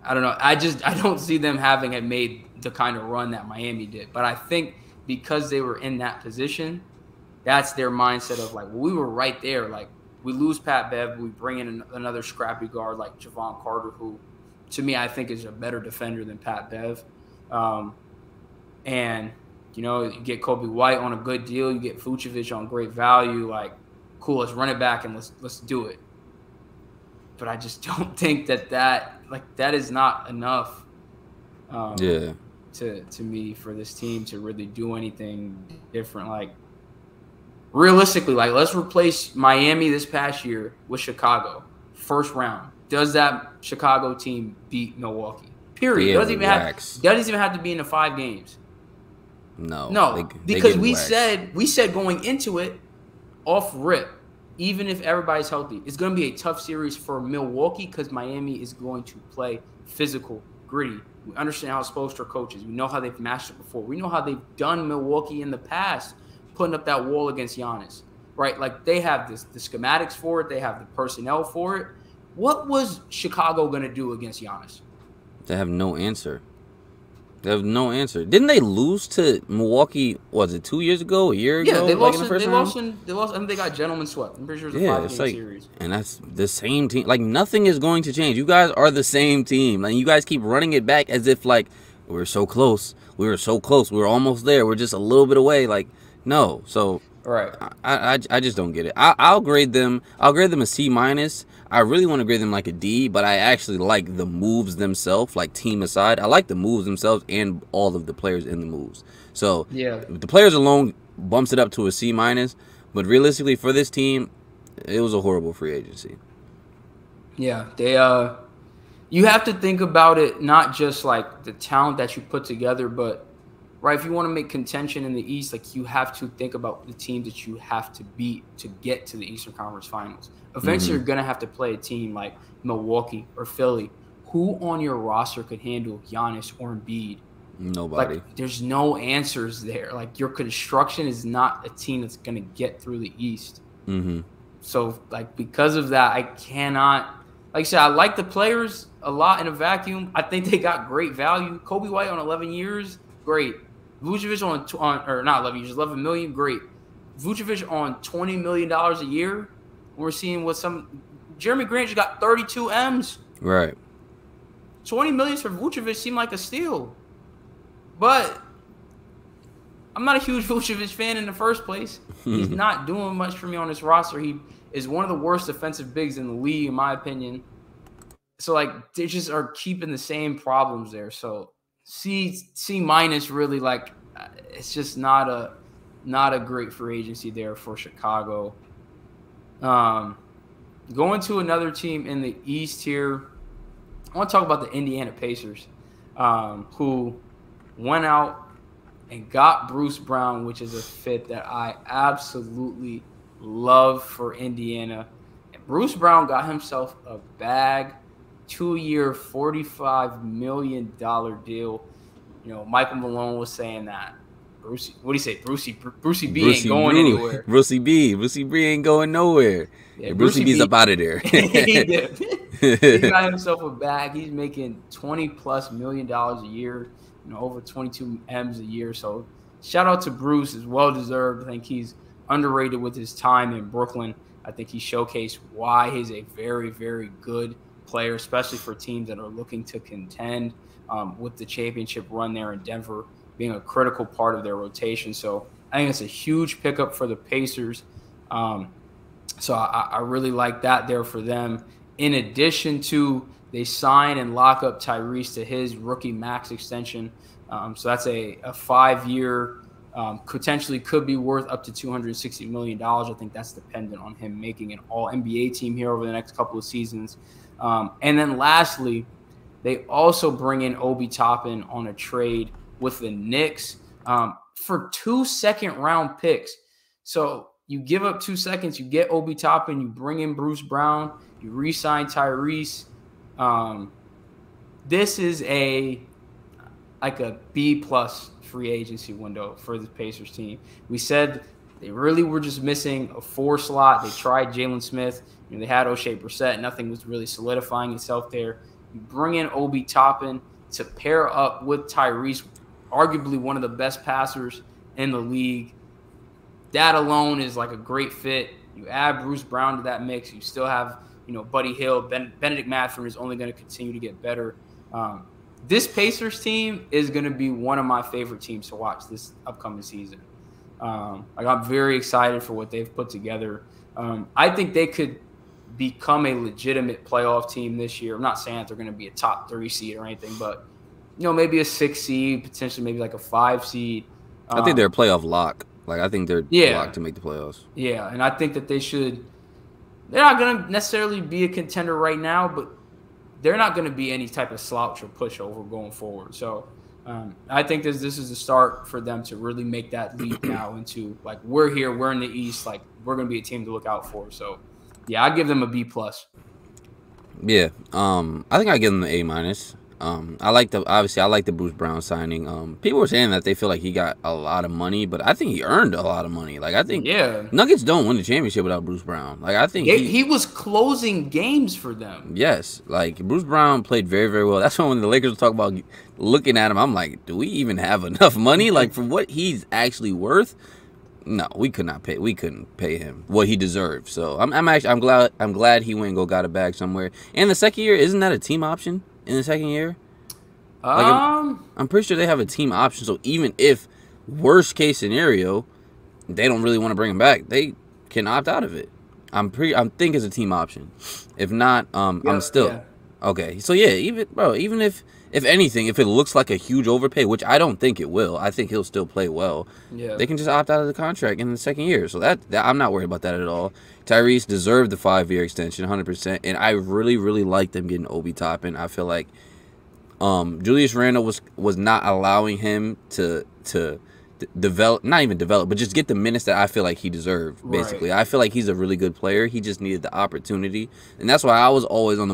I don't know. I don't see them having made the kind of run that Miami did. But I think because they were in that position, that's their mindset of, like, well, we were right there. Like, we lose Pat Bev, we bring in another scrappy guard like Javon Carter, who, to me, I think is a better defender than Pat Bev. And, you know, you get Kobe White on a good deal. You get Vučević on great value. Like, cool, let's run it back and let's do it. But I just don't think that is not enough to me for this team to really do anything different. Like, realistically, like, let's replace Miami this past year with Chicago. First round. Does that Chicago team beat Milwaukee? Period. Doesn't even have to be in the 5 games. No. No, because we said going into it off rip, even if everybody's healthy, it's going to be a tough series for Milwaukee because Miami is going to play physical, gritty. We understand how Spoelstra coaches. We know how they've matched it before. We know how they've done Milwaukee in the past, putting up that wall against Giannis, right? Like, they have the schematics for it. They have the personnel for it. What was Chicago going to do against Giannis? They have no answer. They have no answer. Didn't they lose to Milwaukee, was it 2 years ago, a year ago? Yeah, they lost, and they got gentlemen swept. I'm pretty sure it was a 5-game series. And that's the same team. Like, nothing is going to change. You guys are the same team. Like, you guys keep running it back as if, like, we were so close. We were almost there. We're just a little bit away. Like, no. So Right. I just don't get it. I'll grade them. I'll grade them a C-. I really want to grade them like a D, but I actually like the moves themselves, like team aside. I like the moves themselves and all of the players in the moves. So yeah, the players alone bumps it up to a C-, but realistically for this team, it was a horrible free agency. Yeah, they you have to think about it not just like the talent that you put together, but right, if you want to make contention in the East, like you have to think about the team that you have to beat to get to the Eastern Conference Finals. Eventually, you're going to have to play a team like Milwaukee or Philly. Who on your roster could handle Giannis or Embiid? Nobody. Like, there's no answers there. Like your construction is not a team that's going to get through the East. So like because of that, I cannot. Like I said, I like the players a lot in a vacuum. I think they got great value. Kobe White on 11 years, great. Vucevic on 11 million, great. Vucevic on $20 million a year. We're seeing what some Jerami Grant just got 32 M's. Right. 20 million for Vucevic seemed like a steal. But I'm not a huge Vucevic fan in the first place. He's not doing much for me on this roster. He is one of the worst defensive bigs in the league, in my opinion. So, like, they just are keeping the same problems there. So, C-, really, like, it's just not a great free agency there for Chicago. Going to another team in the East here, I want to talk about the Indiana Pacers, who went out and got Bruce Brown, which is a fit that I absolutely love for Indiana. And Bruce Brown got himself a bag, two-year, $45 million deal. You know, Michael Malone was saying that. Brucey B ain't going anywhere. Brucey B ain't going nowhere. Yeah, Brucey B's up out of there. He got himself a bag. He's making $20+ million a year, you know, over 22 M's a year. So shout out to Bruce. It's well deserved. I think he's underrated with his time in Brooklyn. I think he showcased why he's a very, very good player, especially for teams that are looking to contend with the championship run there in Denver, being a critical part of their rotation. So I think it's a huge pickup for the Pacers. So I really like that there for them. In addition to, they sign and lock up Tyrese to his rookie max extension. So that's a 5-year, potentially could be worth up to $260 million. I think that's dependent on him making an all-NBA team here over the next couple of seasons. And then lastly, they also bring in Obi Toppin on a trade with the Knicks for 2 second-round picks. So you give up 2 seconds, you get Obi Toppin, you bring in Bruce Brown, you re-sign Tyrese. This is like a B+ free agency window for the Pacers team. We said they really were just missing a 4 slot. They tried Jalen Smith. You know, they had O'Shea Brissett. Nothing was really solidifying itself there. You bring in Obi Toppin to pair up with Tyrese, arguably one of the best passers in the league. That alone is like a great fit. You add Bruce Brown to that mix. You still have, you know, Buddy Hill. Benedict Mathurin is only going to continue to get better. This Pacers team is going to be one of my favorite teams to watch this upcoming season. I'm very excited for what they've put together. I think they could become a legitimate playoff team this year. I'm not saying that they're going to be a top 3 seed or anything, but, you know, maybe a 6 seed, potentially maybe like a 5 seed. I think they're a playoff lock. Like, I think they're locked to make the playoffs. Yeah, and I think that they should – they're not going to necessarily be a contender right now, but they're not going to be any type of slouch or pushover going forward. So I think this is the start for them to really make that leap now into, like, we're here, we're in the East, like, we're going to be a team to look out for. So, yeah, I give them a B+. Yeah, I think I give them an A-. I like the Bruce Brown signing. People were saying that they feel like he got a lot of money, but I think he earned a lot of money. Like, I think Nuggets don't win the championship without Bruce Brown. Like, I think he was closing games for them. Yes, like, Bruce Brown played very, very well. That's why when the Lakers were talking about looking at him, I'm like, do we even have enough money? Like, for what he's actually worth, no, we couldn't pay him what he deserved. So I'm glad he went and got a bag somewhere. And the second year, isn't that a team option? In the second year? Like, I'm pretty sure they have a team option. So even if worst case scenario, they don't really want to bring him back, they can opt out of it. I'm think it's a team option. If not, I'm still okay. So yeah, even if anything, if it looks like a huge overpay, which I don't think it will, I think he'll still play well. Yeah, they can just opt out of the contract in the second year. So that I'm not worried about that at all. Tyrese deserved the 5-year extension, 100%, and I really like them getting Obi Toppin. I feel like Julius Randle was not allowing him to develop, not even develop, but just get the minutes that I feel like he deserved, basically. Right. I feel like he's a really good player. He just needed the opportunity. And that's why I was always on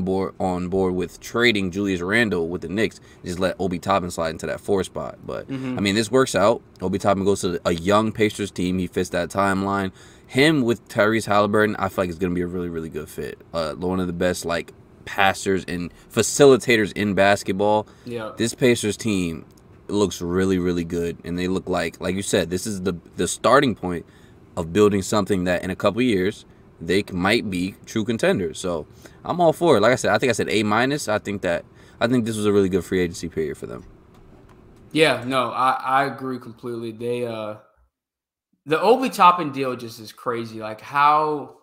board with trading Julius Randle with the Knicks. Just let Obi Toppin slide into that 4 spot. But, I mean, this works out. Obi Toppin goes to a young Pacers team. He fits that timeline. Him with Tyrese Halliburton, I feel like it's going to be a really good fit. One of the best, like, passers and facilitators in basketball. Yeah. This Pacers team looks really good, and they look like you said, this is the starting point of building something that in a couple of years they might be true contenders. So I'm all for it. Like I said, I think I said A-. I think this was a really good free agency period for them. Yeah, no, I agree completely. They the Obi Toppin deal just is crazy. Like how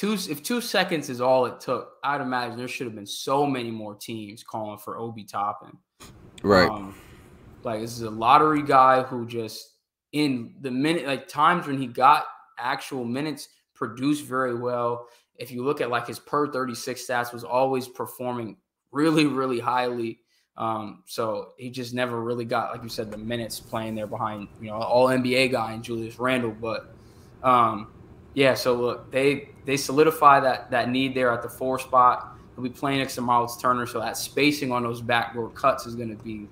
if 2 seconds is all it took, I'd imagine there should have been so many more teams calling for Obi Toppin. Right. Like, this is a lottery guy who just, in the minute, like, times when he got actual minutes, produced very well. If you look at, like, his per 36 stats, was always performing really highly. So he just never really got, like you said, the minutes playing there behind, you know, all NBA guy and Julius Randle. But, yeah, so look, they solidify that need there at the 4 spot. He'll be playing next to Myles Turner, so that spacing on those backboard cuts is going to be,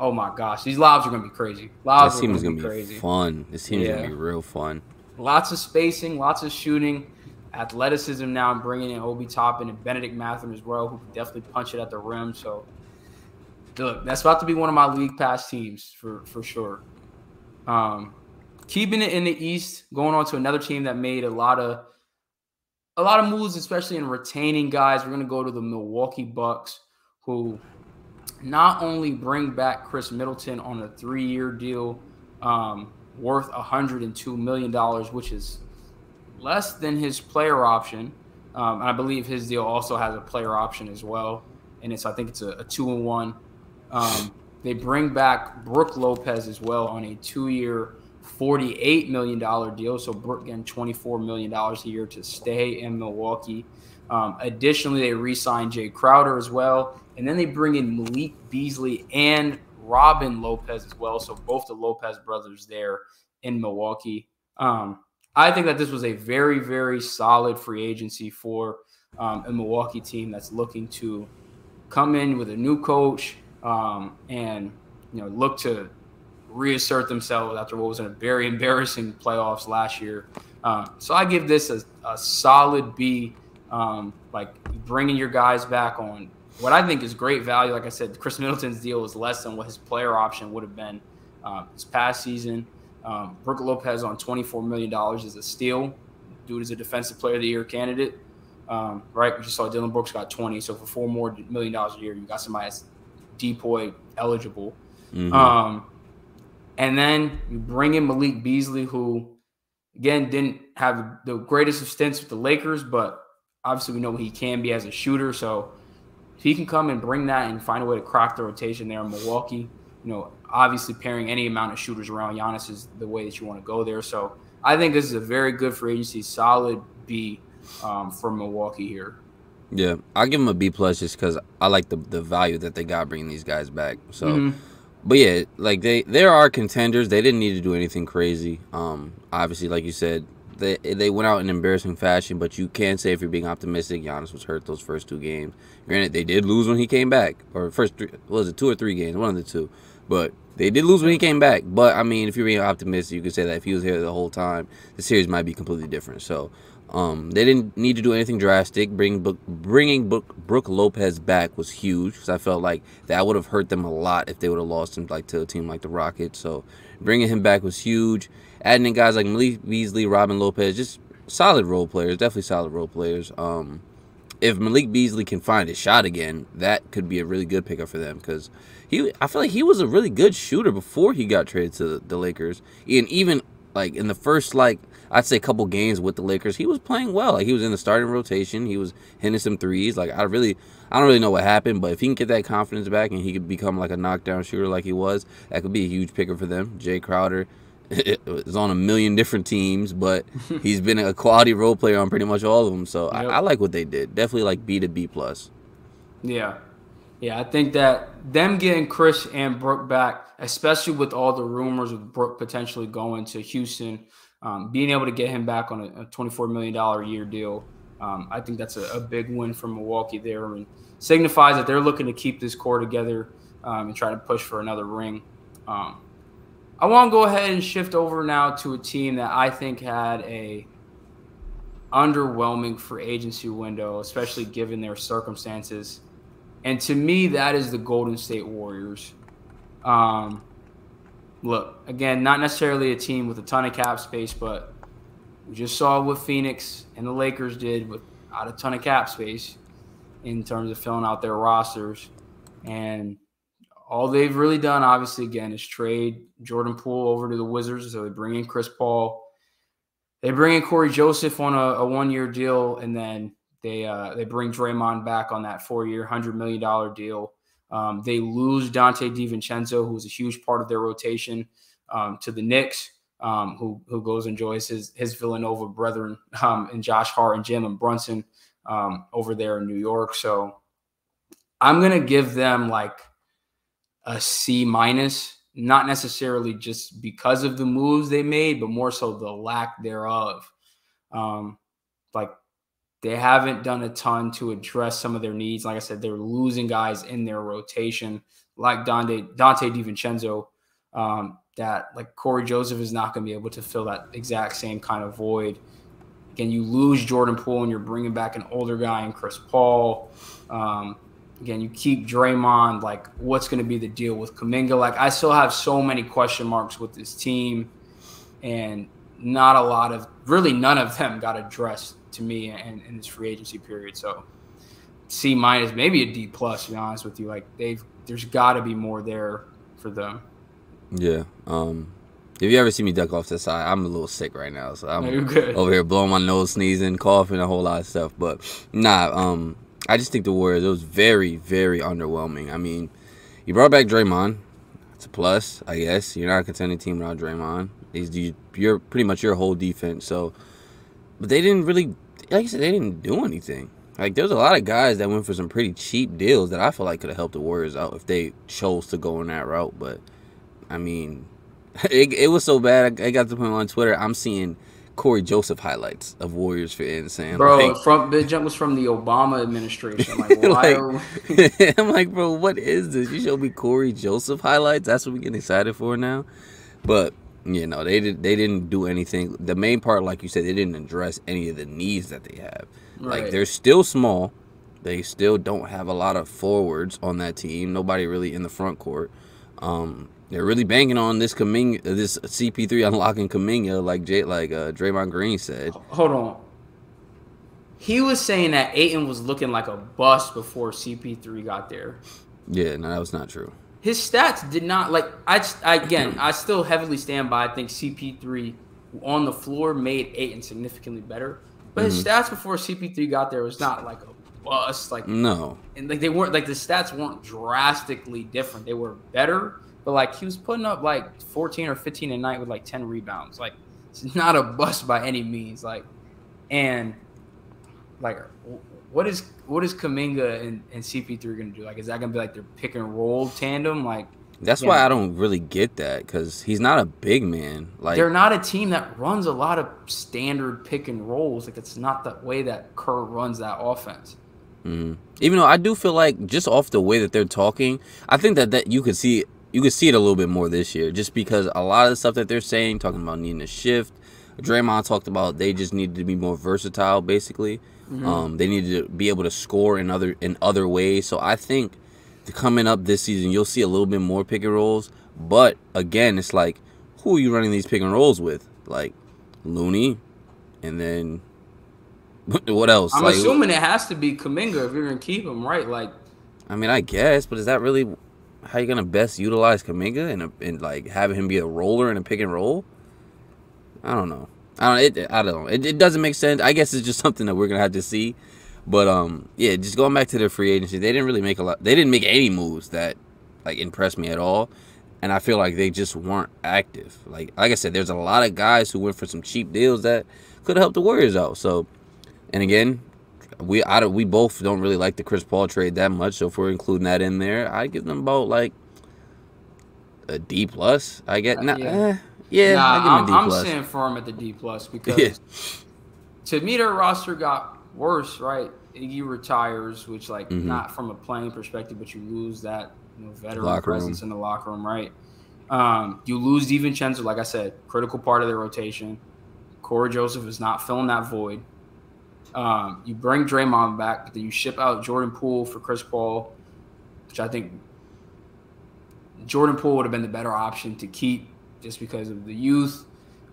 oh my gosh, these lobs are gonna be crazy. Lobs this team is gonna be crazy. Fun. This team is gonna be real fun. Lots of spacing, lots of shooting, athleticism. Now I'm bringing in Obi Toppin and Benedict Mathurin as well, who can definitely punch it at the rim. So, look, that's about to be one of my league pass teams for sure. Keeping it in the East, going on to another team that made a lot of moves, especially in retaining guys. We're gonna go to the Milwaukee Bucks, who not only bring back Chris Middleton on a 3-year deal worth $102 million, which is less than his player option. I believe his deal also has a player option as well. And I think it's a 2-and-1. They bring back Brook Lopez as well on a 2-year, $48 million deal. So Brook getting $24 million a year to stay in Milwaukee. Additionally, they re-sign Jay Crowder as well. And then they bring in Malik Beasley and Robin Lopez as well. So both the Lopez brothers there in Milwaukee. I think that this was a very solid free agency for a Milwaukee team that's looking to come in with a new coach and, you know, look to reassert themselves after what was a very embarrassing playoffs last year. So I give this a solid B. Like bringing your guys back on what I think is great value. Like I said, Chris Middleton's deal was less than what his player option would have been this past season. Brook Lopez on $24 million is a steal. Dude is a defensive player of the year candidate. Right? We just saw Dylan Brooks got 20. So for $4 million a year, you got somebody that's DPOY eligible. And then you bring in Malik Beasley, who again, didn't have the greatest of stints with the Lakers, but obviously, we know what he can be as a shooter, so if he can come and bring that and find a way to crack the rotation there in Milwaukee, you know, obviously pairing any amount of shooters around Giannis is the way that you want to go there. So I think this is a very good free agency, solid B for Milwaukee here. Yeah, I'll give him a B+ just because I like the value that they got bringing these guys back. So, but yeah, like they are contenders. They didn't need to do anything crazy. Obviously, like you said, They went out in embarrassing fashion, but you can say if you're being optimistic, Giannis was hurt those first 2 games. Granted, they did lose when he came back, or first 3, was it 2 or 3 games, one of the 2. But they did lose when he came back. But I mean, if you're being optimistic, you could say that if he was here the whole time, the series might be completely different. So they didn't need to do anything drastic. Bringing Brook Lopez back was huge because I felt like that would have hurt them a lot if they would have lost him like to a team like the Rockets. So bringing him back was huge. Adding in guys like Malik Beasley, Robin Lopez, just solid role players, definitely solid role players. If Malik Beasley can find his shot again, that could be a really good pickup for them because I feel like he was a really good shooter before he got traded to the Lakers. And even Like, in the first, like, I'd say couple games with the Lakers, he was playing well. Like, he was in the starting rotation. He was hitting some threes. Like, I don't really know what happened, but if he can get that confidence back and he could become, like, a knockdown shooter like he was, that could be a huge picker for them. Jay Crowder is on a million different teams, but he's been a quality role player on pretty much all of them. So yep. I like what they did. Definitely, like, B to B+. Yeah. Yeah, I think that them getting Chris and Brook back, especially with all the rumors of Brook potentially going to Houston, being able to get him back on a $24 million a year deal, I think that's a big win for Milwaukee there, and signifies that they're looking to keep this core together and try to push for another ring. I want to go ahead and shift over now to a team that I think had a underwhelming free agency window, especially given their circumstances. And to me, that is the Golden State Warriors. Look, again, not necessarily a team with a ton of cap space, but we just saw what Phoenix and the Lakers did without a ton of cap space in terms of filling out their rosters. And all they've really done, obviously, again, is trade Jordan Poole over to the Wizards. So they bring in Chris Paul. They bring in Cory Joseph on a one-year deal, and then they bring Draymond back on that four-year, $100 million deal. They lose Dante DiVincenzo, who was a huge part of their rotation, to the Knicks, who goes and joins his Villanova brethren and Josh Hart and Jalen Brunson over there in New York. So I'm going to give them like a C-, not necessarily just because of the moves they made, but more so the lack thereof. Like, they haven't done a ton to address some of their needs. Like I said, they're losing guys in their rotation, like Dante DiVincenzo, that like Corey Joseph is not going to be able to fill that exact same kind of void. Again, you lose Jordan Poole and you're bringing back an older guy in Chris Paul. Again, you keep Draymond. Like, what's going to be the deal with Kuminga? Like, I still have so many question marks with this team, and not a lot of, really none of them got addressed to me in this free agency period. So C-, maybe a D+, to be honest with you. Like, there's got to be more there for them. Yeah. If you ever see me duck off this side, I'm a little sick right now, so I'm over here blowing my nose, sneezing, coughing, a whole lot of stuff. But nah, I just think the Warriors, it was very, very underwhelming. I mean, you brought back Draymond. It's a plus, I guess. You're not a contending team without Draymond. You're pretty much your whole defense. So, but they didn't really, like I said, they didn't do anything. Like, there's a lot of guys that went for some pretty cheap deals that I feel like could have helped the Warriors out if they chose to go on that route. But, I mean, it was so bad. I got to the point on Twitter, I'm seeing Corey Joseph highlights of Warriors fans saying, bro, like, the jump was from the Obama administration. Like, why like, I'm like, bro, what is this? You showed me Corey Joseph highlights? That's what we getting excited for now? But, you know, they didn't do anything. The main part, like you said, they didn't address any of the needs that they have. Right. Like, they're still small. They still don't have a lot of forwards on that team. Nobody really in the front court. They're really banking on this Kuminga, this CP3 unlocking Kuminga, like Draymond Green said. Hold on. He was saying that Ayton was looking like a bust before CP3 got there. Yeah, no, that was not true. His stats did not, like, I still heavily stand by, I think CP3 on the floor made Ayton significantly better. But his stats before CP3 got there was not like a bust. Like, no. And, like, they weren't, like, the stats weren't drastically different. They were better, but, like, he was putting up, like, 14 or 15 a night with, like, 10 rebounds. Like, it's not a bust by any means. Like, and, like, What is Kuminga and CP3 going to do? Like, is that going to be like their pick and roll tandem? Like, that's why I don't really get that, because he's not a big man. Like, they're not a team that runs a lot of standard pick and rolls. Like, it's not the way that Kerr runs that offense. Even though I do feel like, just off the way that they're talking, I think that you could see it a little bit more this year, just because a lot of the stuff that they're saying, talking about needing a shift. Draymond talked about they just needed to be more versatile, basically. They needed to be able to score in other ways. So I think coming up this season, you'll see a little bit more pick and rolls. But, again, it's like, who are you running these pick and rolls with? Like, Looney, and then what else? I'm like, assuming it has to be Kuminga if you're going to keep him, right? Like, I mean, I guess, but is that really how you're going to best utilize Kuminga and, like, having him be a roller in a pick and roll? I don't know. It doesn't make sense. I guess it's just something that we're gonna have to see. But yeah, just going back to the free agency, they didn't really make a lot. They didn't make any moves that like impressed me at all. And I feel like they just weren't active. Like I said, there's a lot of guys who went for some cheap deals that could help the Warriors out. So, and again, we both don't really like the Chris Paul trade that much. So if we're including that in there, I give them about like a D+. I get not. Yeah. Nah, I give them a D+. I'm saying for them at the D+ because to me their roster got worse. Right, Iggy retires, which like not from a playing perspective, but you lose that. Veteran presence in the locker room, right? You lose DiVincenzo, like I said, critical part of their rotation. Cory Joseph is not filling that void. You bring Draymond back, but then you ship out Jordan Poole for Chris Paul, which I think Jordan Poole would have been the better option to keep just because of the youth,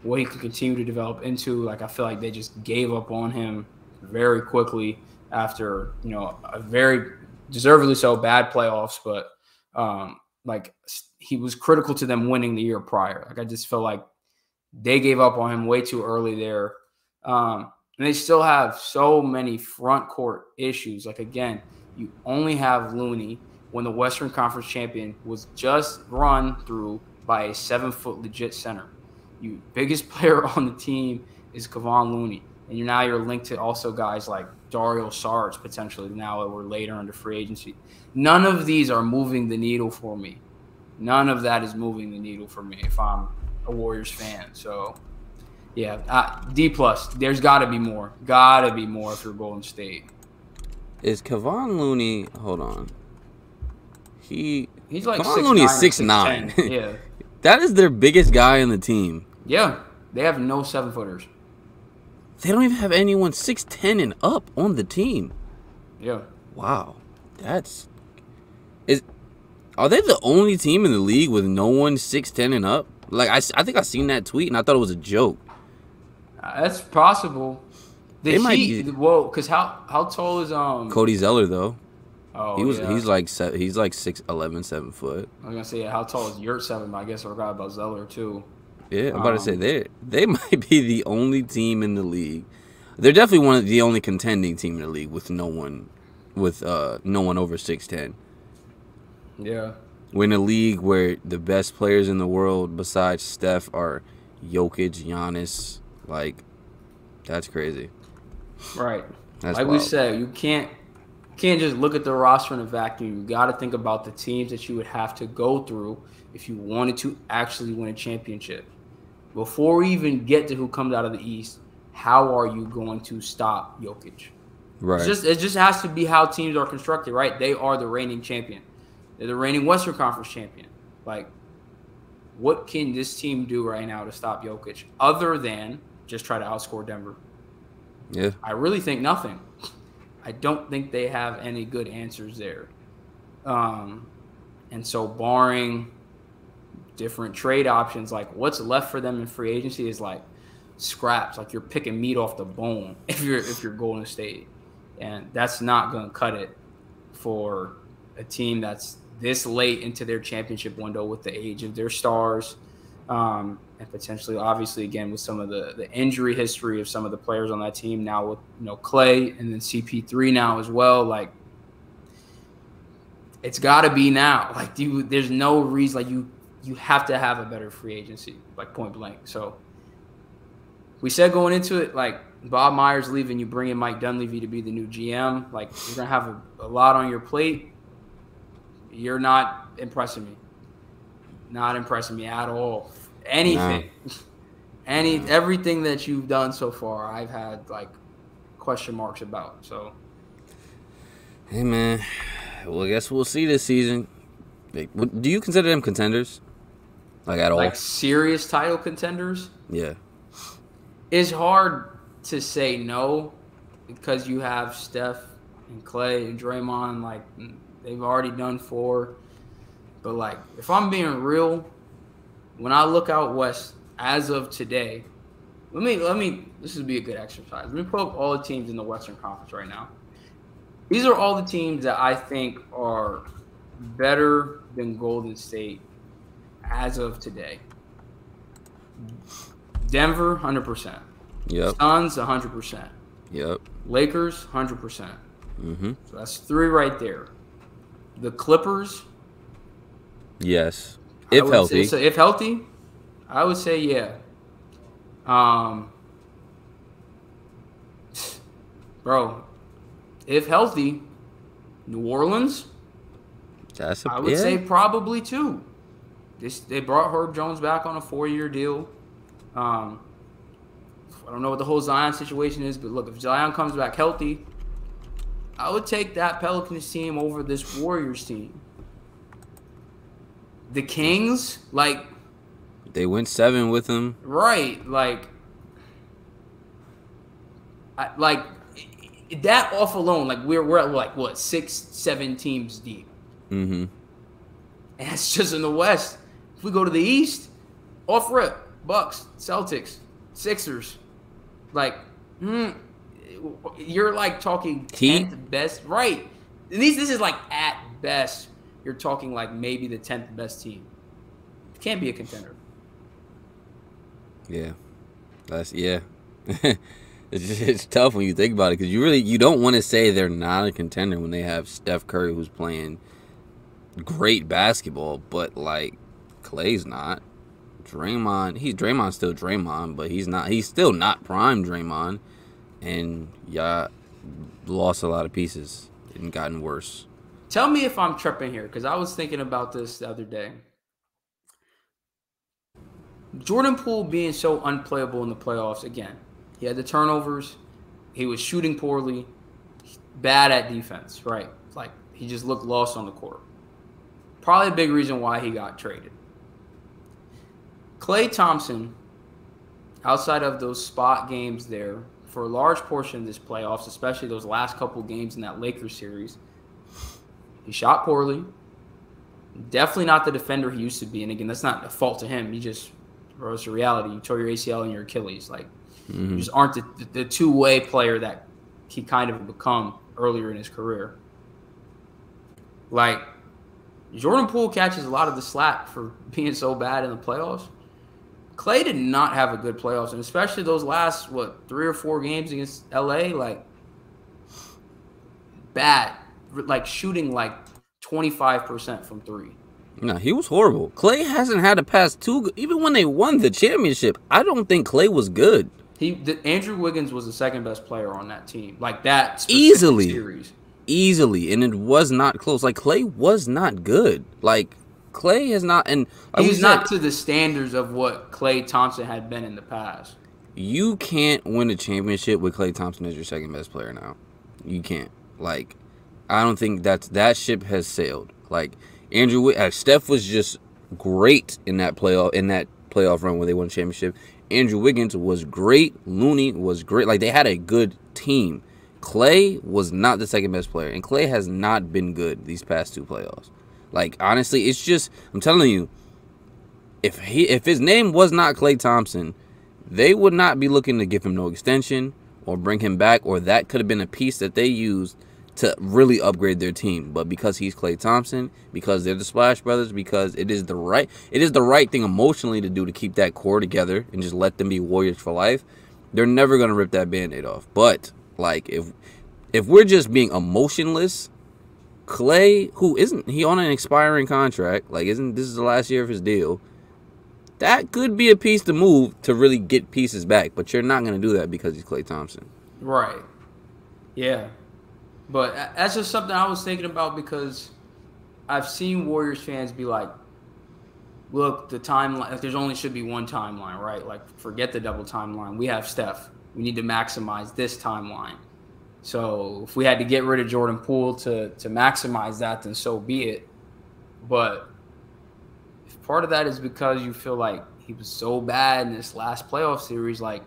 what he could continue to develop into. Like, I feel like they just gave up on him very quickly after, you know, a very deservedly so bad playoffs, but like he was critical to them winning the year prior. Like I just feel like they gave up on him way too early there. And they still have so many front court issues. Like again, you only have Looney when the Western Conference champion was just run through by a 7-foot legit center. Your biggest player on the team is Kevon Looney. And you're now linked to also guys like Dario Saric potentially now that we're later under free agency. None of these are moving the needle for me. None of that is moving the needle for me if I'm a Warriors fan. So, yeah, D+. There's got to be more. Got to be more if you're Golden State. Is Kevon Looney – hold on. He's like Kevon Looney is 6'9". Yeah. That is their biggest guy on the team. Yeah. They have no 7-footers. They don't even have anyone 6'10 and up on the team. Yeah. Wow. That's are they the only team in the league with no one 6'10 and up? Like I think I seen that tweet and I thought it was a joke. That's possible. They might be, whoa, cuz how tall is Cody Zeller though? Oh, he's like 6'11", 7 foot. I was going to say how tall is Yurt 7, but I guess I forgot about Zeller too. Yeah, I'm about to say they might be the only team in the league. They're definitely one of the only contending team in the league with no one over 6'10". Yeah. We're in a league where the best players in the world besides Steph are Jokic, Giannis. Like, that's crazy. Right. That's like wild. We said, you can't just look at the roster in a vacuum. You got to think about the teams that you would have to go through if you wanted to actually win a championship. Before we even get to who comes out of the East, how are you going to stop Jokic? Right. It just has to be how teams are constructed, right? They are the reigning champion. They're the reigning Western Conference champion. Like, what can this team do right now to stop Jokic other than just try to outscore Denver? Yeah. I really think nothing. I don't think they have any good answers there. And so barring different trade options, like what's left for them in free agency is like scraps, like you're picking meat off the bone if you're Golden State. And that's not going to cut it for a team that's this late into their championship window with the age of their stars. And potentially, obviously, again, with some of the injury history of some of the players on that team now with, you know, Klay and then CP3 now as well, like it's got to be now. Like there's no reason, like you have to have a better free agency, like point blank. So we said going into it, like Bob Myers leaving, you bring in Mike Dunleavy to be the new GM. Like you're going to have a lot on your plate. You're not impressing me. Not impressing me at all. Anything, no. Everything that you've done so far, I've had like question marks about. So, hey man, well, I guess we'll see this season. Like, do you consider them contenders? Like at all? Like serious title contenders? Yeah. It's hard to say no because you have Steph and Klay and Draymond. Like they've already done 4, but like if I'm being real. When I look out west as of today, let me this would be a good exercise. Let me pull up all the teams in the Western Conference right now. These are all the teams that I think are better than Golden State as of today. Denver, 100%. Yep. Suns, 100%. Yep. Lakers, 100%. Mm-hmm. So that's three right there. The Clippers. Yes. If healthy. So if healthy, I would say yeah. Bro, if healthy, New Orleans. That's a, I would say probably two. They brought Herb Jones back on a 4-year deal. I don't know what the whole Zion situation is, but look, if Zion comes back healthy, I would take that Pelicans team over this Warriors team. The Kings, like... They went 7 with them. Right, like... that off alone, like, we're at, like, what, 6, 7 teams deep. Mm-hmm. And that's just in the West. If we go to the East, off rip, Bucks, Celtics, Sixers, like... You're like talking 10th best, right? And this is like at best, you're talking like maybe the 10th best team. It can't be a contender. Yeah, yeah. It's tough when you think about it because you don't want to say they're not a contender when they have Steph Curry who's playing great basketball, but like Klay's not. Draymond, Draymond's still Draymond, but he's still not prime Draymond. And y'all lost a lot of pieces and gotten worse. Tell me if I'm tripping here, because I was thinking about this the other day. Jordan Poole being so unplayable in the playoffs, again, he had the turnovers. He was shooting poorly, bad at defense, right? Like, he just looked lost on the court. Probably a big reason why he got traded. Klay Thompson, outside of those spot games there, for a large portion of this playoffs, especially those last couple games in that Lakers series, he shot poorly. Definitely not the defender he used to be. And again, that's not a fault to him. He just, bro, it's a reality. You tore your ACL and your Achilles. Like, you just aren't the two-way player that he kind of become earlier in his career. Like, Jordan Poole catches a lot of the slack for being so bad in the playoffs. Klay did not have a good playoffs, and especially those last, what, 3 or 4 games against L.A., like, bad. Like, shooting, like, 25% from 3. No, he was horrible. Klay hasn't had a past 2, even when they won the championship, I don't think Klay was good. Andrew Wiggins was the second-best player on that team. Like, that easily series. Easily, and it was not close. Like, Klay was not good. Like... Klay is not, and he's not to the standards of what Klay Thompson had been in the past. You can't win a championship with Klay Thompson as your second best player now. You can't. Like, I don't think that ship has sailed. Like, Steph was just great in that playoff run when they won the championship. Andrew Wiggins was great. Looney was great. Like, they had a good team. Klay was not the second best player, and Klay has not been good these past 2 playoffs. Like, honestly, it's just, I'm telling you, if his name was not Klay Thompson, they would not be looking to give him no extension or bring him back, or that could have been a piece that they used to really upgrade their team. But because he's Klay Thompson, because they're the Splash Brothers, because it is the right thing emotionally to do to keep that core together and just let them be Warriors for life, they're never going to rip that Band-Aid off. But, like, if we're just being emotionless, Klay, who isn't he on an expiring contract, like this is the last year of his deal, that could be a piece to move to really get pieces back, but you're not going to do that because he's Klay Thompson. Right. Yeah. But that's just something I was thinking about because I've seen Warriors fans be like, look, the timeline, there's only should be one timeline, right? Like, forget the double timeline. We have Steph. We need to maximize this timeline. So if we had to get rid of Jordan Poole to maximize that, then so be it. But if part of that is because you feel like he was so bad in this last playoff series, like,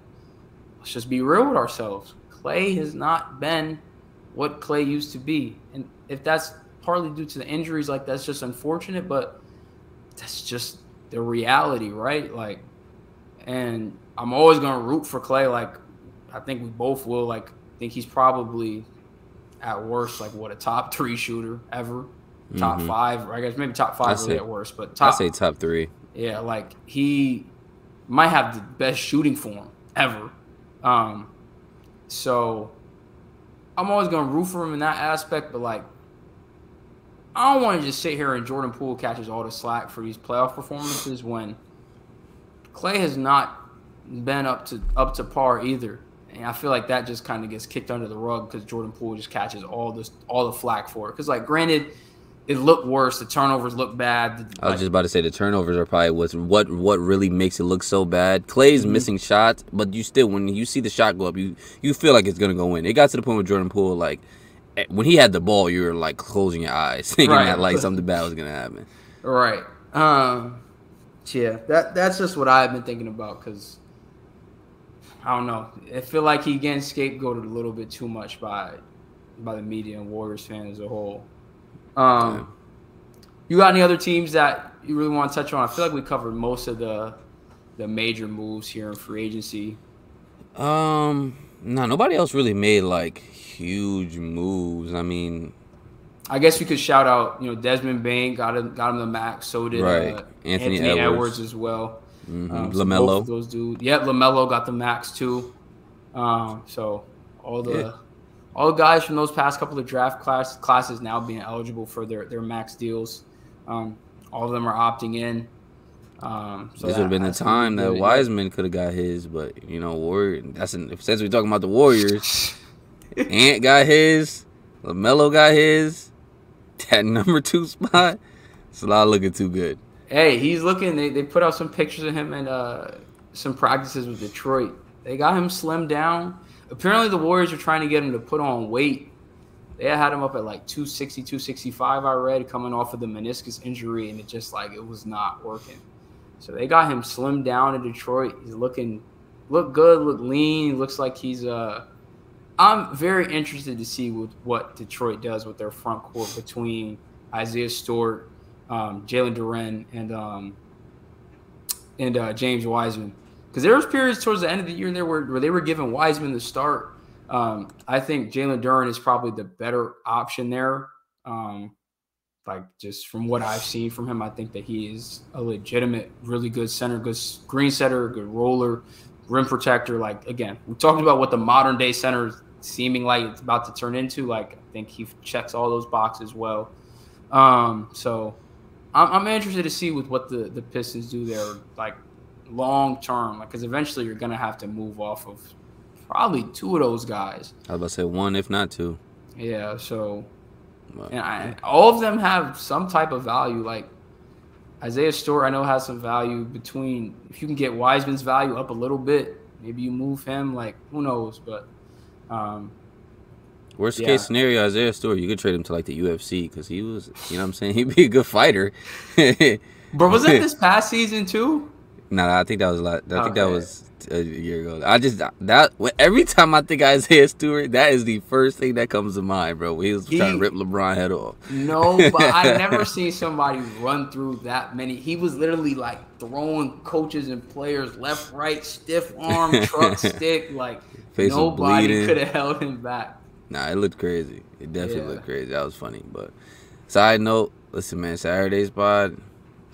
let's just be real with ourselves. Klay has not been what Klay used to be. And if that's partly due to the injuries, like, that's just unfortunate, but that's just the reality, right? Like, and I'm always going to root for Klay. Like, I think we both will, like, I think he's probably at worst like what, a top 3 shooter ever, top 5, I guess maybe top 5 really at worst, but I say top 3. Yeah, like he might have the best shooting form ever. So I'm always going to root for him in that aspect, but like, I don't want to just sit here and Jordan Poole catches all the slack for these playoff performances when Klay has not been up to par either. And I feel like that just kind of gets kicked under the rug because Jordan Poole just catches all the flack for it. Because, like, granted, it looked worse. The turnovers look bad. I was just about to say the turnovers are probably what really makes it look so bad. Klay's missing shots, but you still, when you see the shot go up, you feel like it's going to go in. It got to the point where Jordan Poole, like, when he had the ball, you were, like, closing your eyes thinking that, like, something bad was going to happen. Right. Yeah, that's just what I've been thinking about because, I don't know. I feel like he getting scapegoated a little bit too much by the media and Warriors fans as a whole. You got any other teams that you really want to touch on? I feel like we covered most of the major moves here in free agency. No, nobody else really made like huge moves. I mean, I guess we could shout out, you know, Desmond Bane got him the max. So did Anthony Edwards as well. LaMelo. Those dudes. Yeah, LaMelo got the max too. So all the guys from those past couple of draft classes now being eligible for their max deals. All of them are opting in. So this would have been the time that Wiseman could have got his, but you know, since we're talking about the Warriors, Ant got his, LaMelo got his. That number 2 spot, it's not looking too good. Hey, he's looking. They put out some pictures of him in some practices with Detroit. They got him slimmed down. Apparently, the Warriors are trying to get him to put on weight. They had him up at like 260, 265, I read, coming off of the meniscus injury, and it was not working. So they got him slimmed down in Detroit. He's look good, look lean. He looks like he's I'm very interested to see what Detroit does with their front court between Isaiah Stewart, Jalen Duren, and James Wiseman, because there was periods towards the end of the year there where they were giving Wiseman the start. I think Jalen Duren is probably the better option there. Like just from what I've seen from him, I think that he is a legitimate, really good center, good screen setter, good roller, rim protector. Like again, we're talking about what the modern day center is seeming like it's about to turn into. Like I think he checks all those boxes well. So. I'm interested to see with what the Pistons do there, like long term, like because eventually you're gonna have to move off of probably 2 of those guys. I was about to say 1, if not 2. Yeah. So, and all of them have some type of value. Like Isaiah Stewart, I know has some value. Between if you can get Wiseman's value up a little bit, maybe you move him. Like who knows? But worst case scenario, Isaiah Stewart, you could trade him to like the UFC because he was, you know what I'm saying? He'd be a good fighter. Bro, was it this past season too? Nah, I think that was that was a year ago. Every time I think Isaiah Stewart, that is the first thing that comes to mind, bro. He was trying to rip LeBron's head off. No, but I've never seen somebody run through that many. He was literally like throwing coaches and players left, right, stiff arm, truck stick. Like nobody could have held him back. Nah, it looked crazy. It definitely looked crazy. That was funny. But side note, listen, man, Saturday's pod.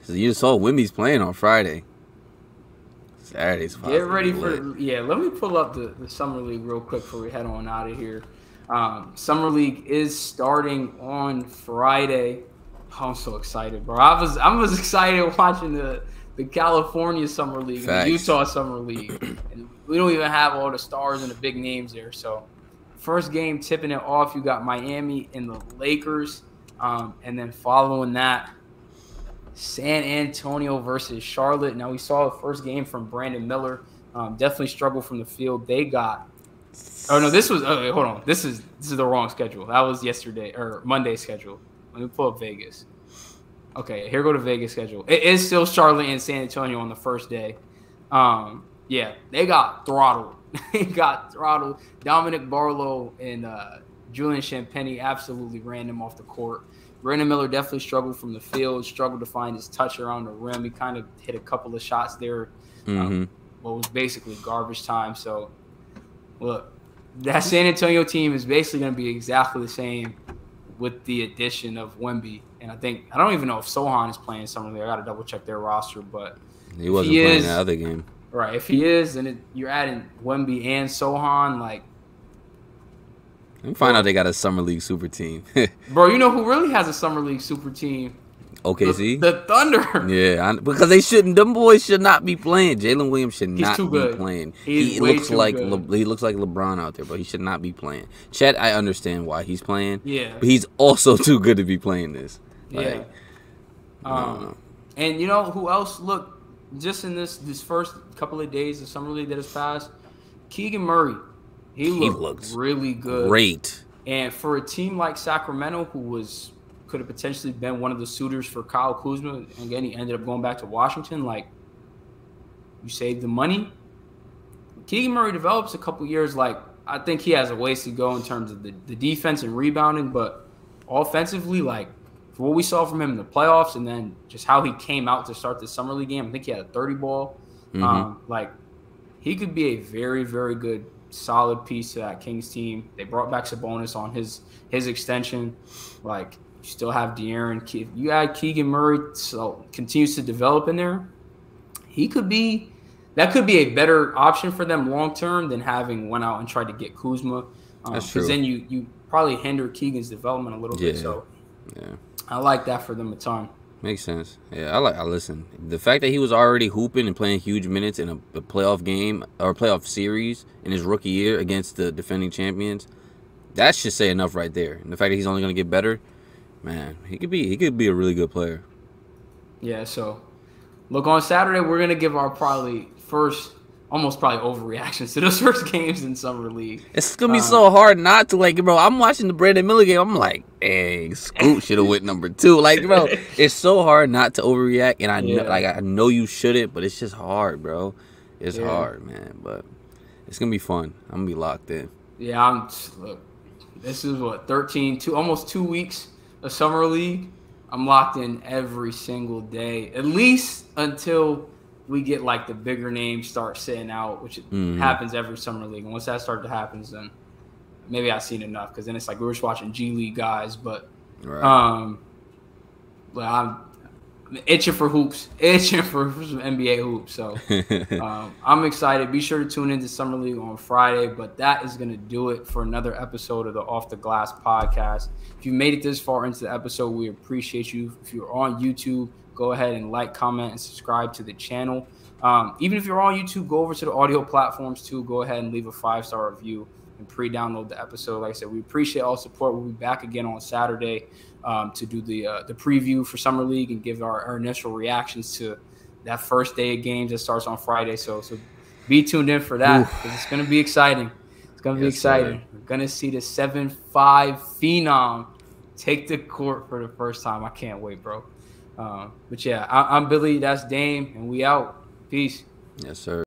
You saw Wimby's playing on Friday. Saturday's pod. Get ready for let me pull up the Summer League real quick before we head on out of here. Summer League is starting on Friday. Oh, I'm so excited, bro. I was excited watching the California Summer League and the Utah Summer League. And we don't even have all the stars and the big names there, so first game tipping it off, you got Miami and the Lakers. And then following that, San Antonio versus Charlotte. Now, we saw the first game from Brandon Miller. Definitely struggled from the field. They got – oh, no, this was – hold on. This is the wrong schedule. That was yesterday – or Monday's schedule. Let me pull up Vegas. Okay, here go to Vegas schedule. It is still Charlotte and San Antonio on the first day. Yeah, they got throttled. They got throttled. Dominic Barlow and Julian Champagny absolutely ran them off the court. Brandon Miller definitely struggled from the field, struggled to find his touch around the rim. He kind of hit a couple of shots there, what was basically garbage time. So, look, that San Antonio team is basically going to be exactly the same with the addition of Wemby. And I don't even know if Sohan is playing somewhere there. I got to double check their roster, but he wasn't playing that other game. Right. If he is, then you're adding Wemby and Sohan. Like, let me find out they got a summer league super team. Bro, you know who really has a summer league super team? OKC, the Thunder. Yeah, because they shouldn't. Them boys should not be playing. Jalen Williams should not be playing. He looks like he looks like LeBron out there, but he should not be playing. Chet, I understand why he's playing. Yeah, but he's also too good to be playing this. Like, yeah. And you know who else? Look, just in this first couple of days of summer league that has passed, Keegan Murray, he looks really good, great. And for a team like Sacramento, who was could have potentially been one of the suitors for Kyle Kuzma, and again, he ended up going back to Washington. Like, you saved the money. Keegan Murray develops a couple years. Like, I think he has a ways to go in terms of the defense and rebounding, but offensively, like, for what we saw from him in the playoffs and then just how he came out to start the summer league game, I think he had a 30 ball. Like, he could be a very, very good, solid piece to that Kings team. They brought back Sabonis on his extension. Like, you still have De'Aaron. You add Keegan Murray, so continues to develop in there. He could be – that could be a better option for them long-term than having went out and tried to get Kuzma. That's true. Because then you probably hinder Keegan's development a little bit. So, yeah, I like that for them a ton. Makes sense. Yeah, listen, the fact that he was already hooping and playing huge minutes in a playoff game or playoff series in his rookie year against the defending champions, that should say enough right there. And the fact that he's only going to get better – man, he could be a really good player. Yeah, so look, on Saturday we're gonna give our probably first probably overreactions to those first games in summer league. It's gonna be so hard not to, like, bro. I'm watching the Brandon Miller game. I'm like, dang, Scoot should have went #2. Like, bro, it's so hard not to overreact, and I know you shouldn't, but it's just hard, bro. It's hard, man. But it's gonna be fun. I'm gonna be locked in. Yeah, look, this is what, 2 weeks. A summer league, I'm locked in every single day, at least until we get like the bigger names start sitting out, which happens every summer league. And once that starts to happen, then maybe I've seen enough, because then it's like we were just watching G League guys. But I'm itching for hoops, itching for some NBA hoops. So I'm excited. Be sure to tune into summer league on Friday. But that is going to do it for another episode of the Off the Glass podcast. If you made it this far into the episode, we appreciate you. If you're on YouTube, go ahead and like, comment, and subscribe to the channel. Even if you're on YouTube, go over to the audio platforms too. Go ahead and leave a 5-star review and pre-download the episode. Like I said, we appreciate all support. We'll be back again on Saturday to do the preview for summer league and give our initial reactions to that first day of games that starts on Friday. So be tuned in for that, because it's gonna be exciting. It's gonna be exciting. We're gonna see the 7'5" phenom take the court for the first time. I can't wait, bro. But yeah, I'm Billy. That's Dame, and we out. Peace. Yes, sir.